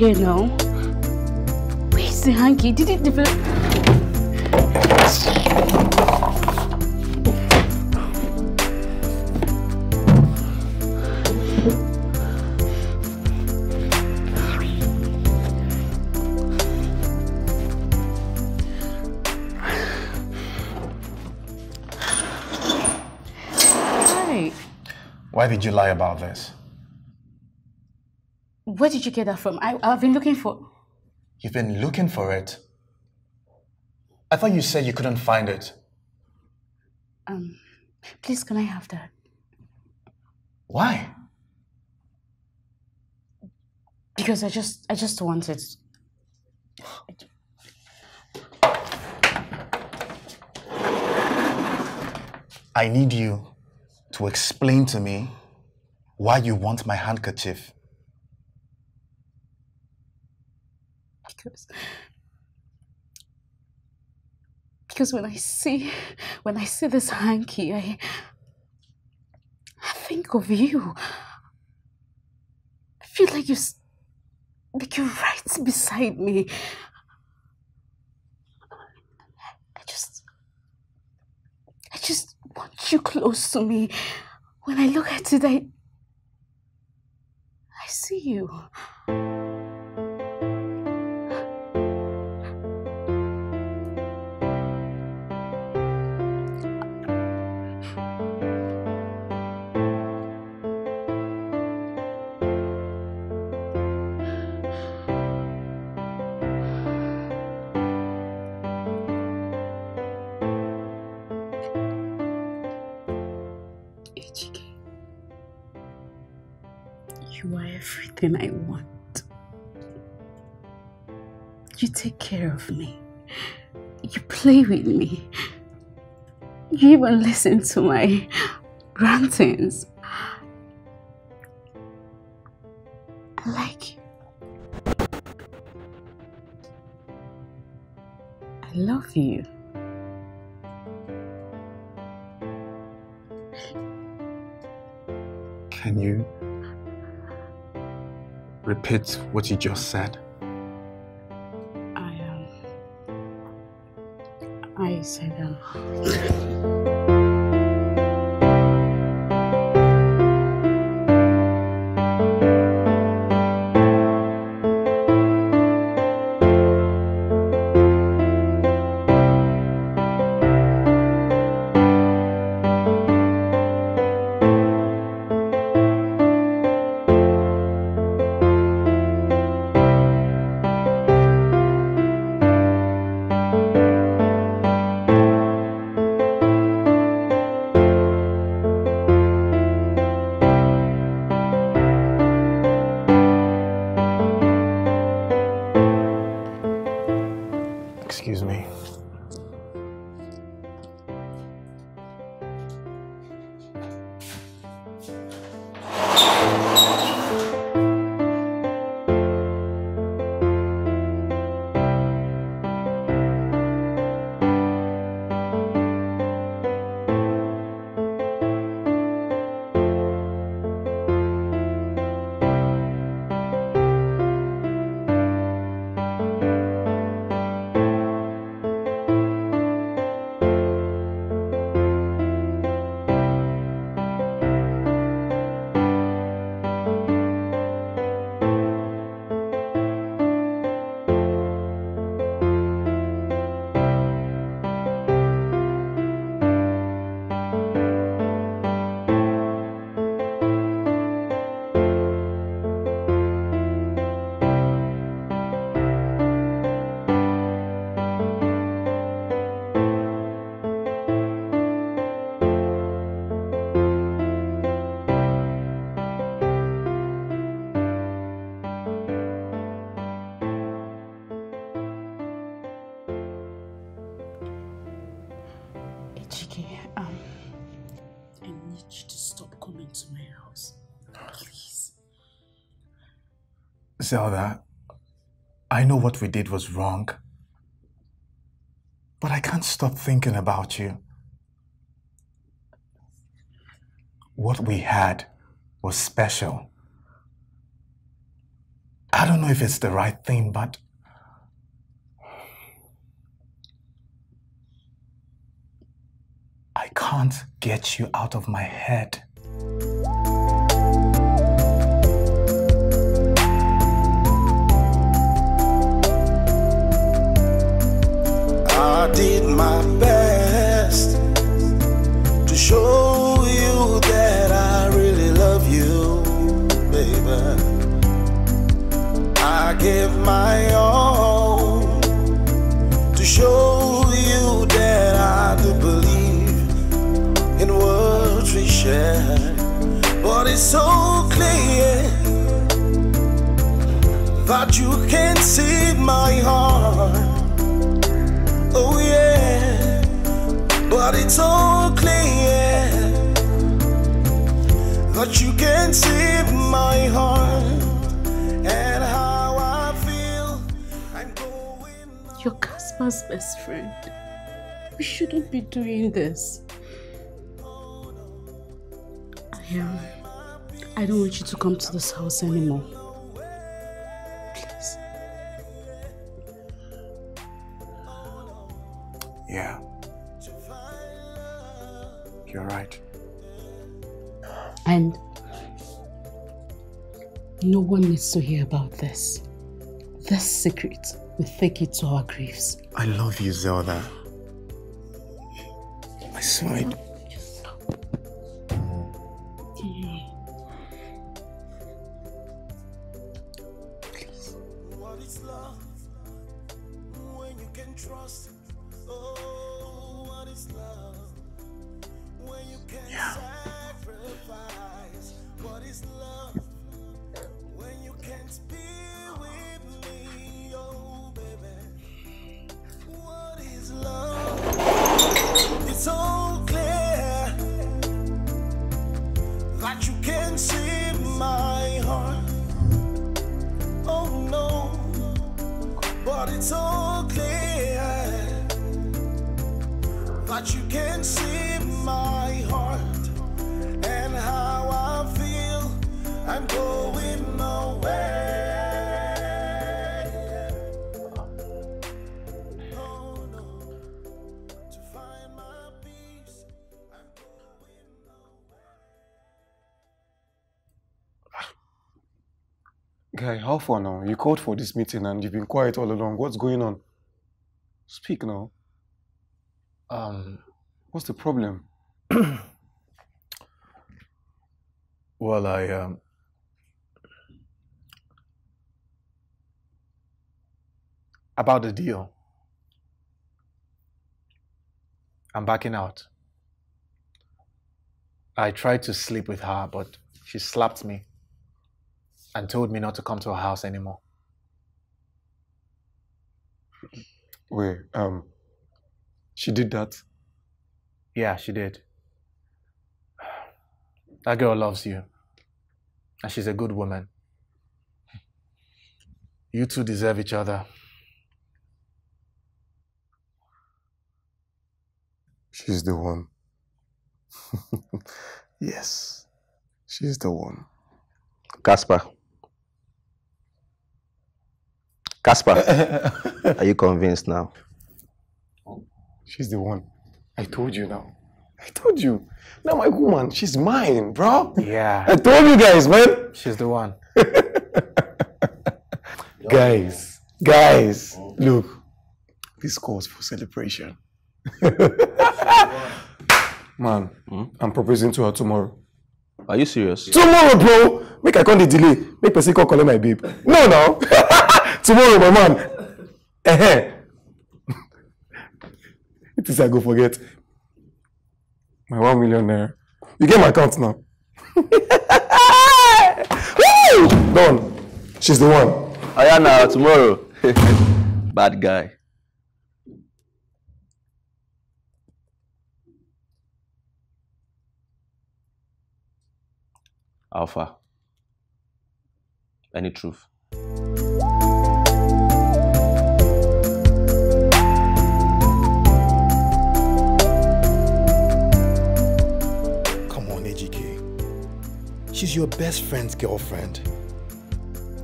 You know, where's the hanky? Did it develop? Right. Why did you lie about this? Where did you get that from? I've been looking for... You've been looking for it? I thought you said you couldn't find it. Please, can I have that? Why? Because I just want it. I need you to explain to me why you want my handkerchief. Because when I see this hanky, I think of you. I feel like you're right beside me. I just want you close to me. When I look at it, I see you. I want. You take care of me. You play with me. You even listen to my rantings. I like you. I love you. Can you repeat what you just said? I said Zelda, I know what we did was wrong, but I can't stop thinking about you. What we had was special. I don't know if it's the right thing, but I can't get you out of my head. I did my best to show you that I really love you, baby. I gave my all to show you that I do believe in what we share. But it's so clear that you can't see my heart. Oh yeah, but it's all clear that you can see my heart and how I feel. I'm going. You're Caspar's best friend. We shouldn't be doing this. I don't want you to come to this house anymore. Yeah, you're right. And no one needs to hear about this. This secret, we take it to our graves. I love you, Zelda. I swear it. How far now? You called for this meeting and you've been quiet all along. What's going on? Speak now. What's the problem? Well, about the deal. I'm backing out. I tried to sleep with her, but she slapped me and told me not to come to her house anymore. Wait, she did that? Yeah, she did. That girl loves you, and she's a good woman. You two deserve each other. She's the one. Yes, she's the one. Caspar, are you convinced now? She's the one. I told you now. I told you. Now my woman, she's mine, bro. Yeah. I told you guys, man. She's the one. Guys, look. This calls for celebration. Man, I'm proposing to her tomorrow. Are you serious? Tomorrow, bro! Make I call the delay. Make person call calling my babe. No, no. Tomorrow, my man. It is I go forget. My 1 million naira. You get my account now. Woo! Done. She's the one. Ayana, tomorrow. Bad guy. Alpha. Any truth? She's your best friend's girlfriend.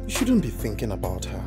You shouldn't be thinking about her.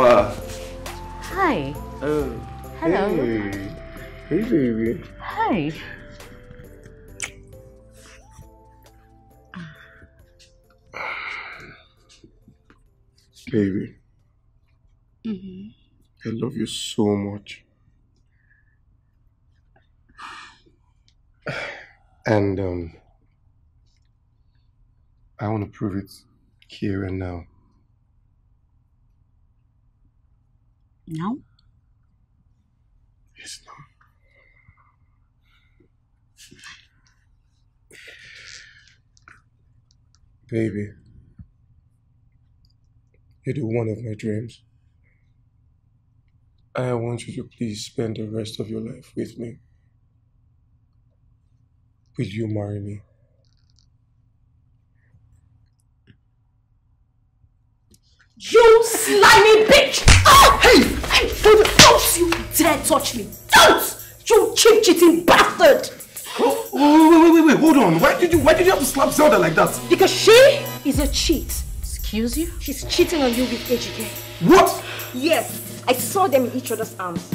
Hi. Oh. Hello. Hey. Hey, baby. Hi. Baby. Mm-hmm. I love you so much. And I want to prove it here and now. No. Yes, no. Baby, you're the one of my dreams. I want you to please spend the rest of your life with me. Will you marry me? You slimy bitch! Oh, hey! Don't you dare touch me! Don't! You cheating bastard! Oh, wait, hold on. Why did you have to slap Zelda like that? Because she is a cheat. Excuse you? She's cheating on you with Ejike. What? Yes, I saw them in each other's arms.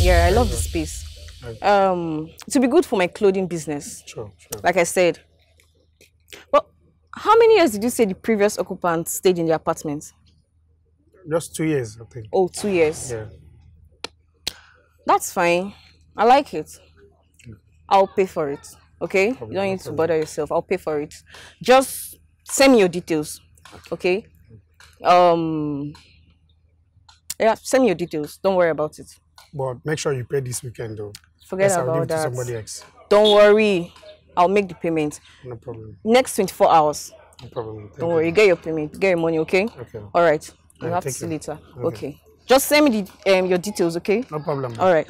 Yeah, I love this piece. It will be good for my clothing business. Sure. Like I said. Well, how many years did you say the previous occupant stayed in the apartment? Just 2 years, I think. Oh, 2 years. Yeah. That's fine. I like it. I'll pay for it, okay? Probably you don't need to bother yourself. I'll pay for it. Just send me your details, okay? Yeah, send me your details. Don't worry about it. But make sure you pay this weekend, though. Forget about that. I'll leave it to somebody else. Don't worry. I'll make the payment. No problem. Next 24 hours. No problem. Don't worry, you get your payment, get your money, okay? Okay. All right. We'll have to see later. Okay. Just send me the, your details, okay? No problem. All right.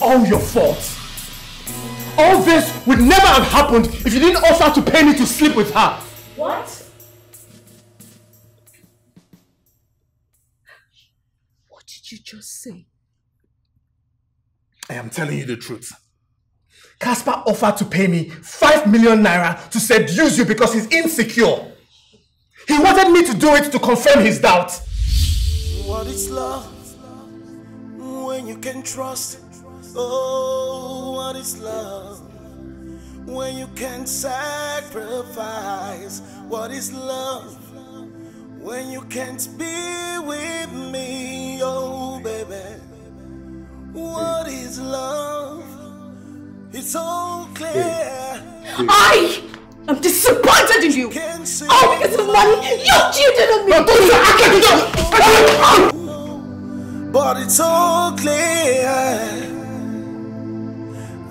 All your fault. All this would never have happened if you didn't also have to pay me to sleep with her. What? What did you just say? I am telling you the truth. Caspar offered to pay me 5 million naira to seduce you because he's insecure. He wanted me to do it to confirm his doubt. What is love when you can trust? Oh, what is love when you can sacrifice? What is love when you can't be with me? Oh, baby, what is love? It's so clear. I am disappointed in you. Oh, because of money, you cheated on me. I can't do it. But it's so clear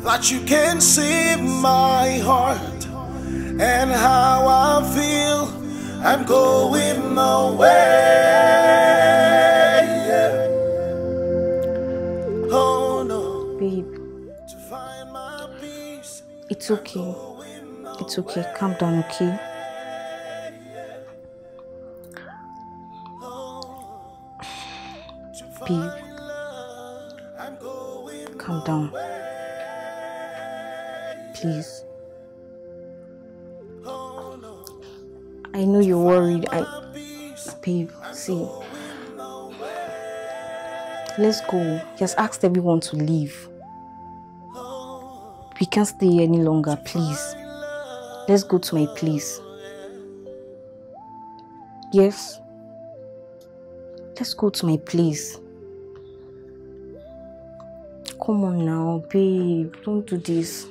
that you can see my heart and how I feel. I'm going away. Yeah. Oh no, babe. To find my peace. It's okay. It's okay. Calm down, okay? Babe, calm down. Please. I know you're worried. Babe, see. Let's go. He has asked everyone to leave. We can't stay here any longer, please. Let's go to my place. Yes? Let's go to my place. Come on now, babe. Don't do this.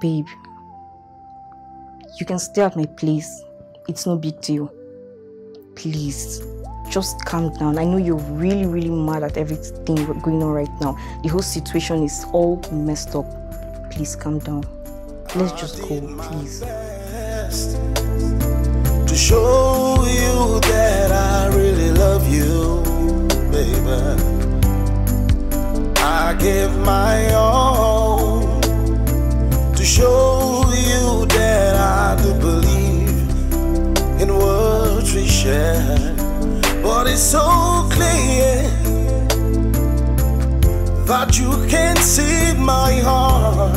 Babe, you can stay at my place. It's no big deal. Please, just calm down. I know you're really, really mad at everything going on right now. The whole situation is all messed up. Please, calm down. Let's just go, please. To show you that I really love you, baby. I give my all. Show you that I do believe in what we share, but it's so clear that you can't see my heart.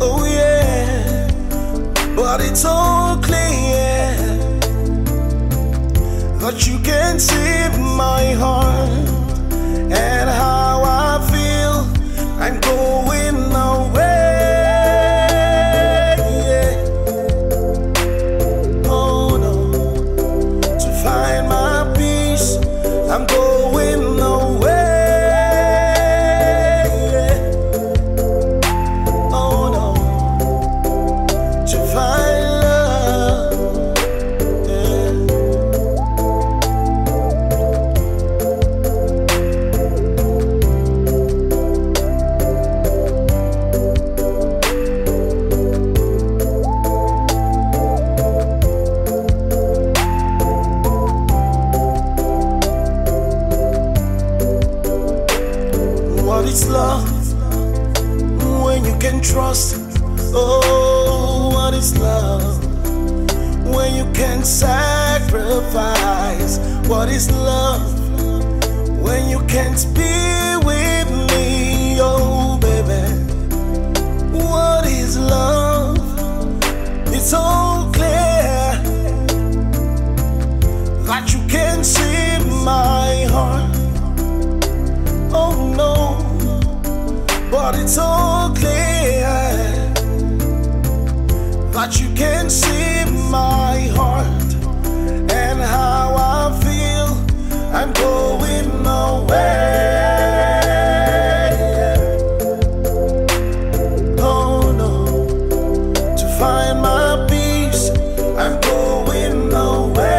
Oh yeah, but it's so clear that you can't see my heart and how I feel. I'm going away. I'm going away. Oh no, to find love. It's love when you can trust. Oh, what is love when you can sacrifice? What is love when you can't be with me? Oh, baby, what is love? It's so clear that you can see my heart. Oh no, but it's so clear that you can see my heart and how I feel. I'm going away. Oh no, to find my peace. I'm going away.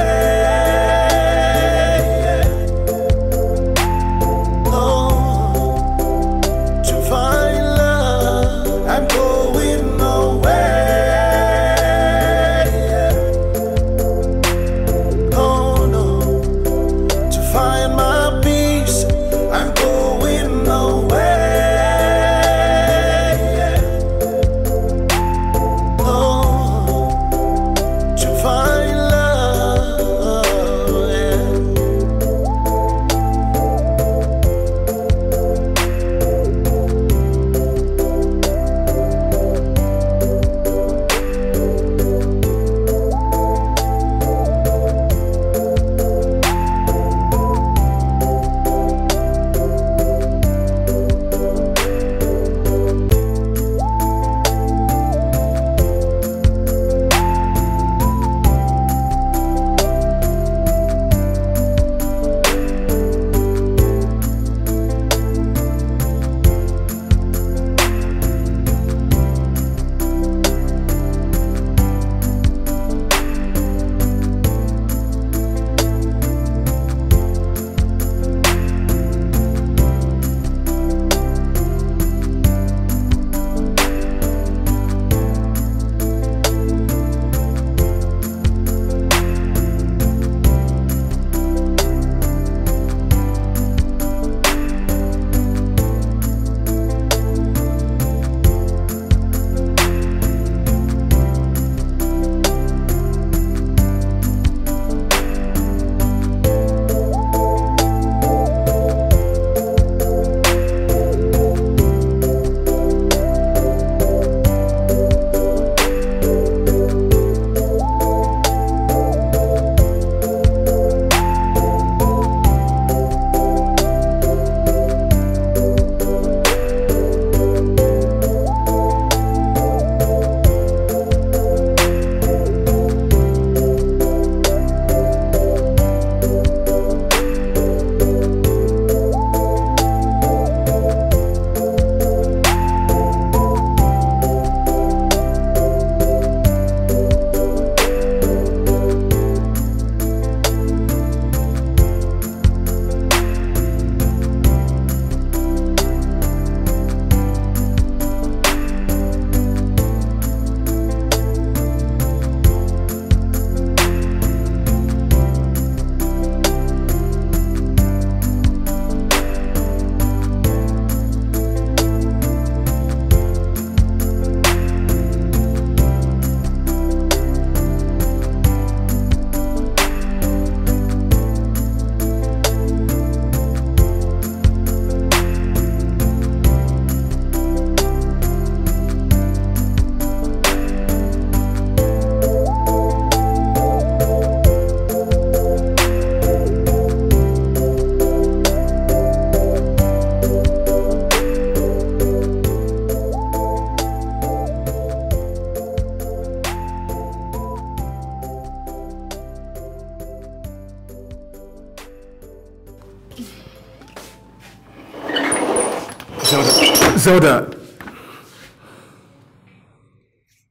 Zelda.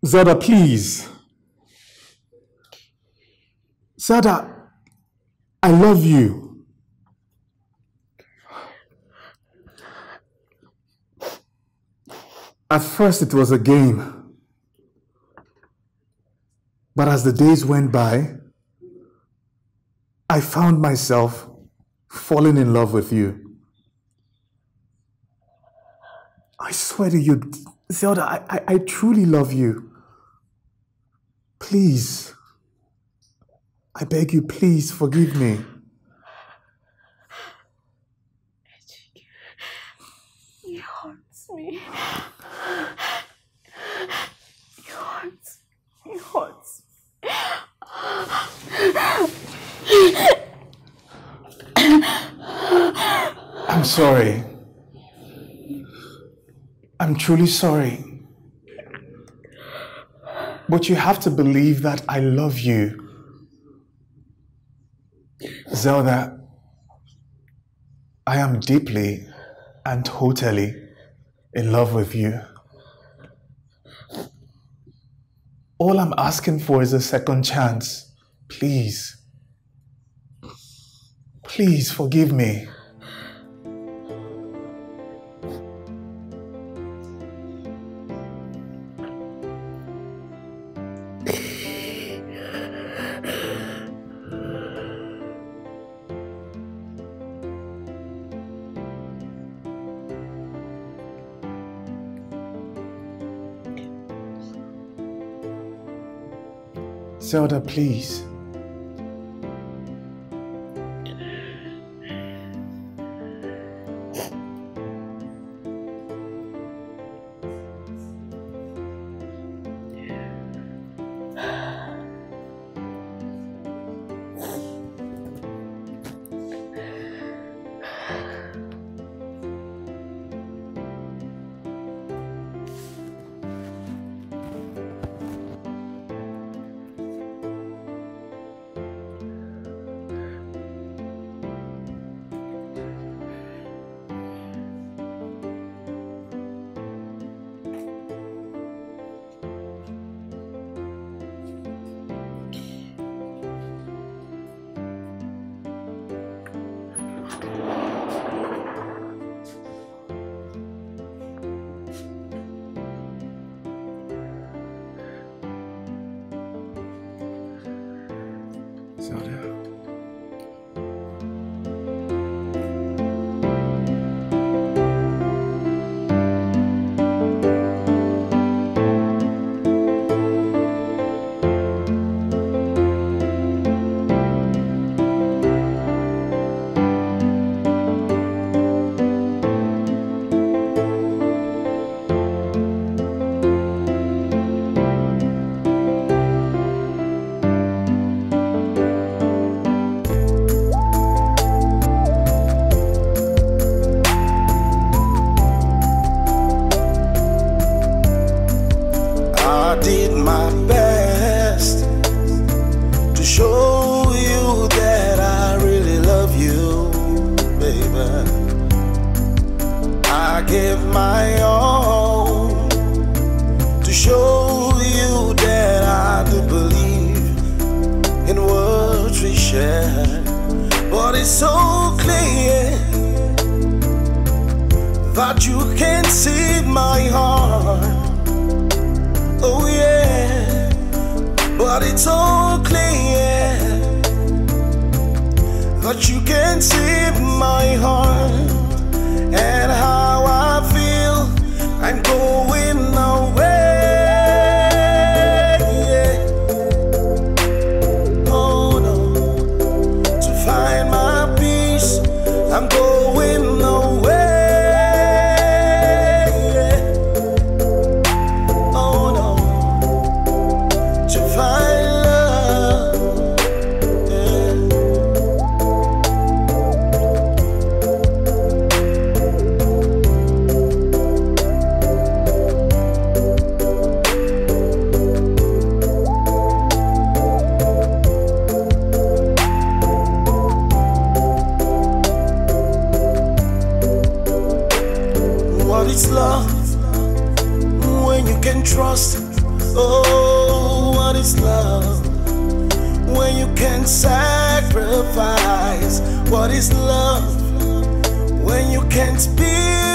Zelda, please. Zelda, I love you. At first it was a game, but as the days went by, I found myself falling in love with you. I swear to you, Zelda, I truly love you. Please, I beg you, please forgive me. He haunts me. He haunts me. I'm sorry. I'm truly sorry. But you have to believe that I love you. Zelda, I am deeply and totally in love with you. All I'm asking for is a second chance. Please. Please forgive me. Zelda, please. it's love when you can trust. Oh, what is love when you can sacrifice? What is love when you can't be?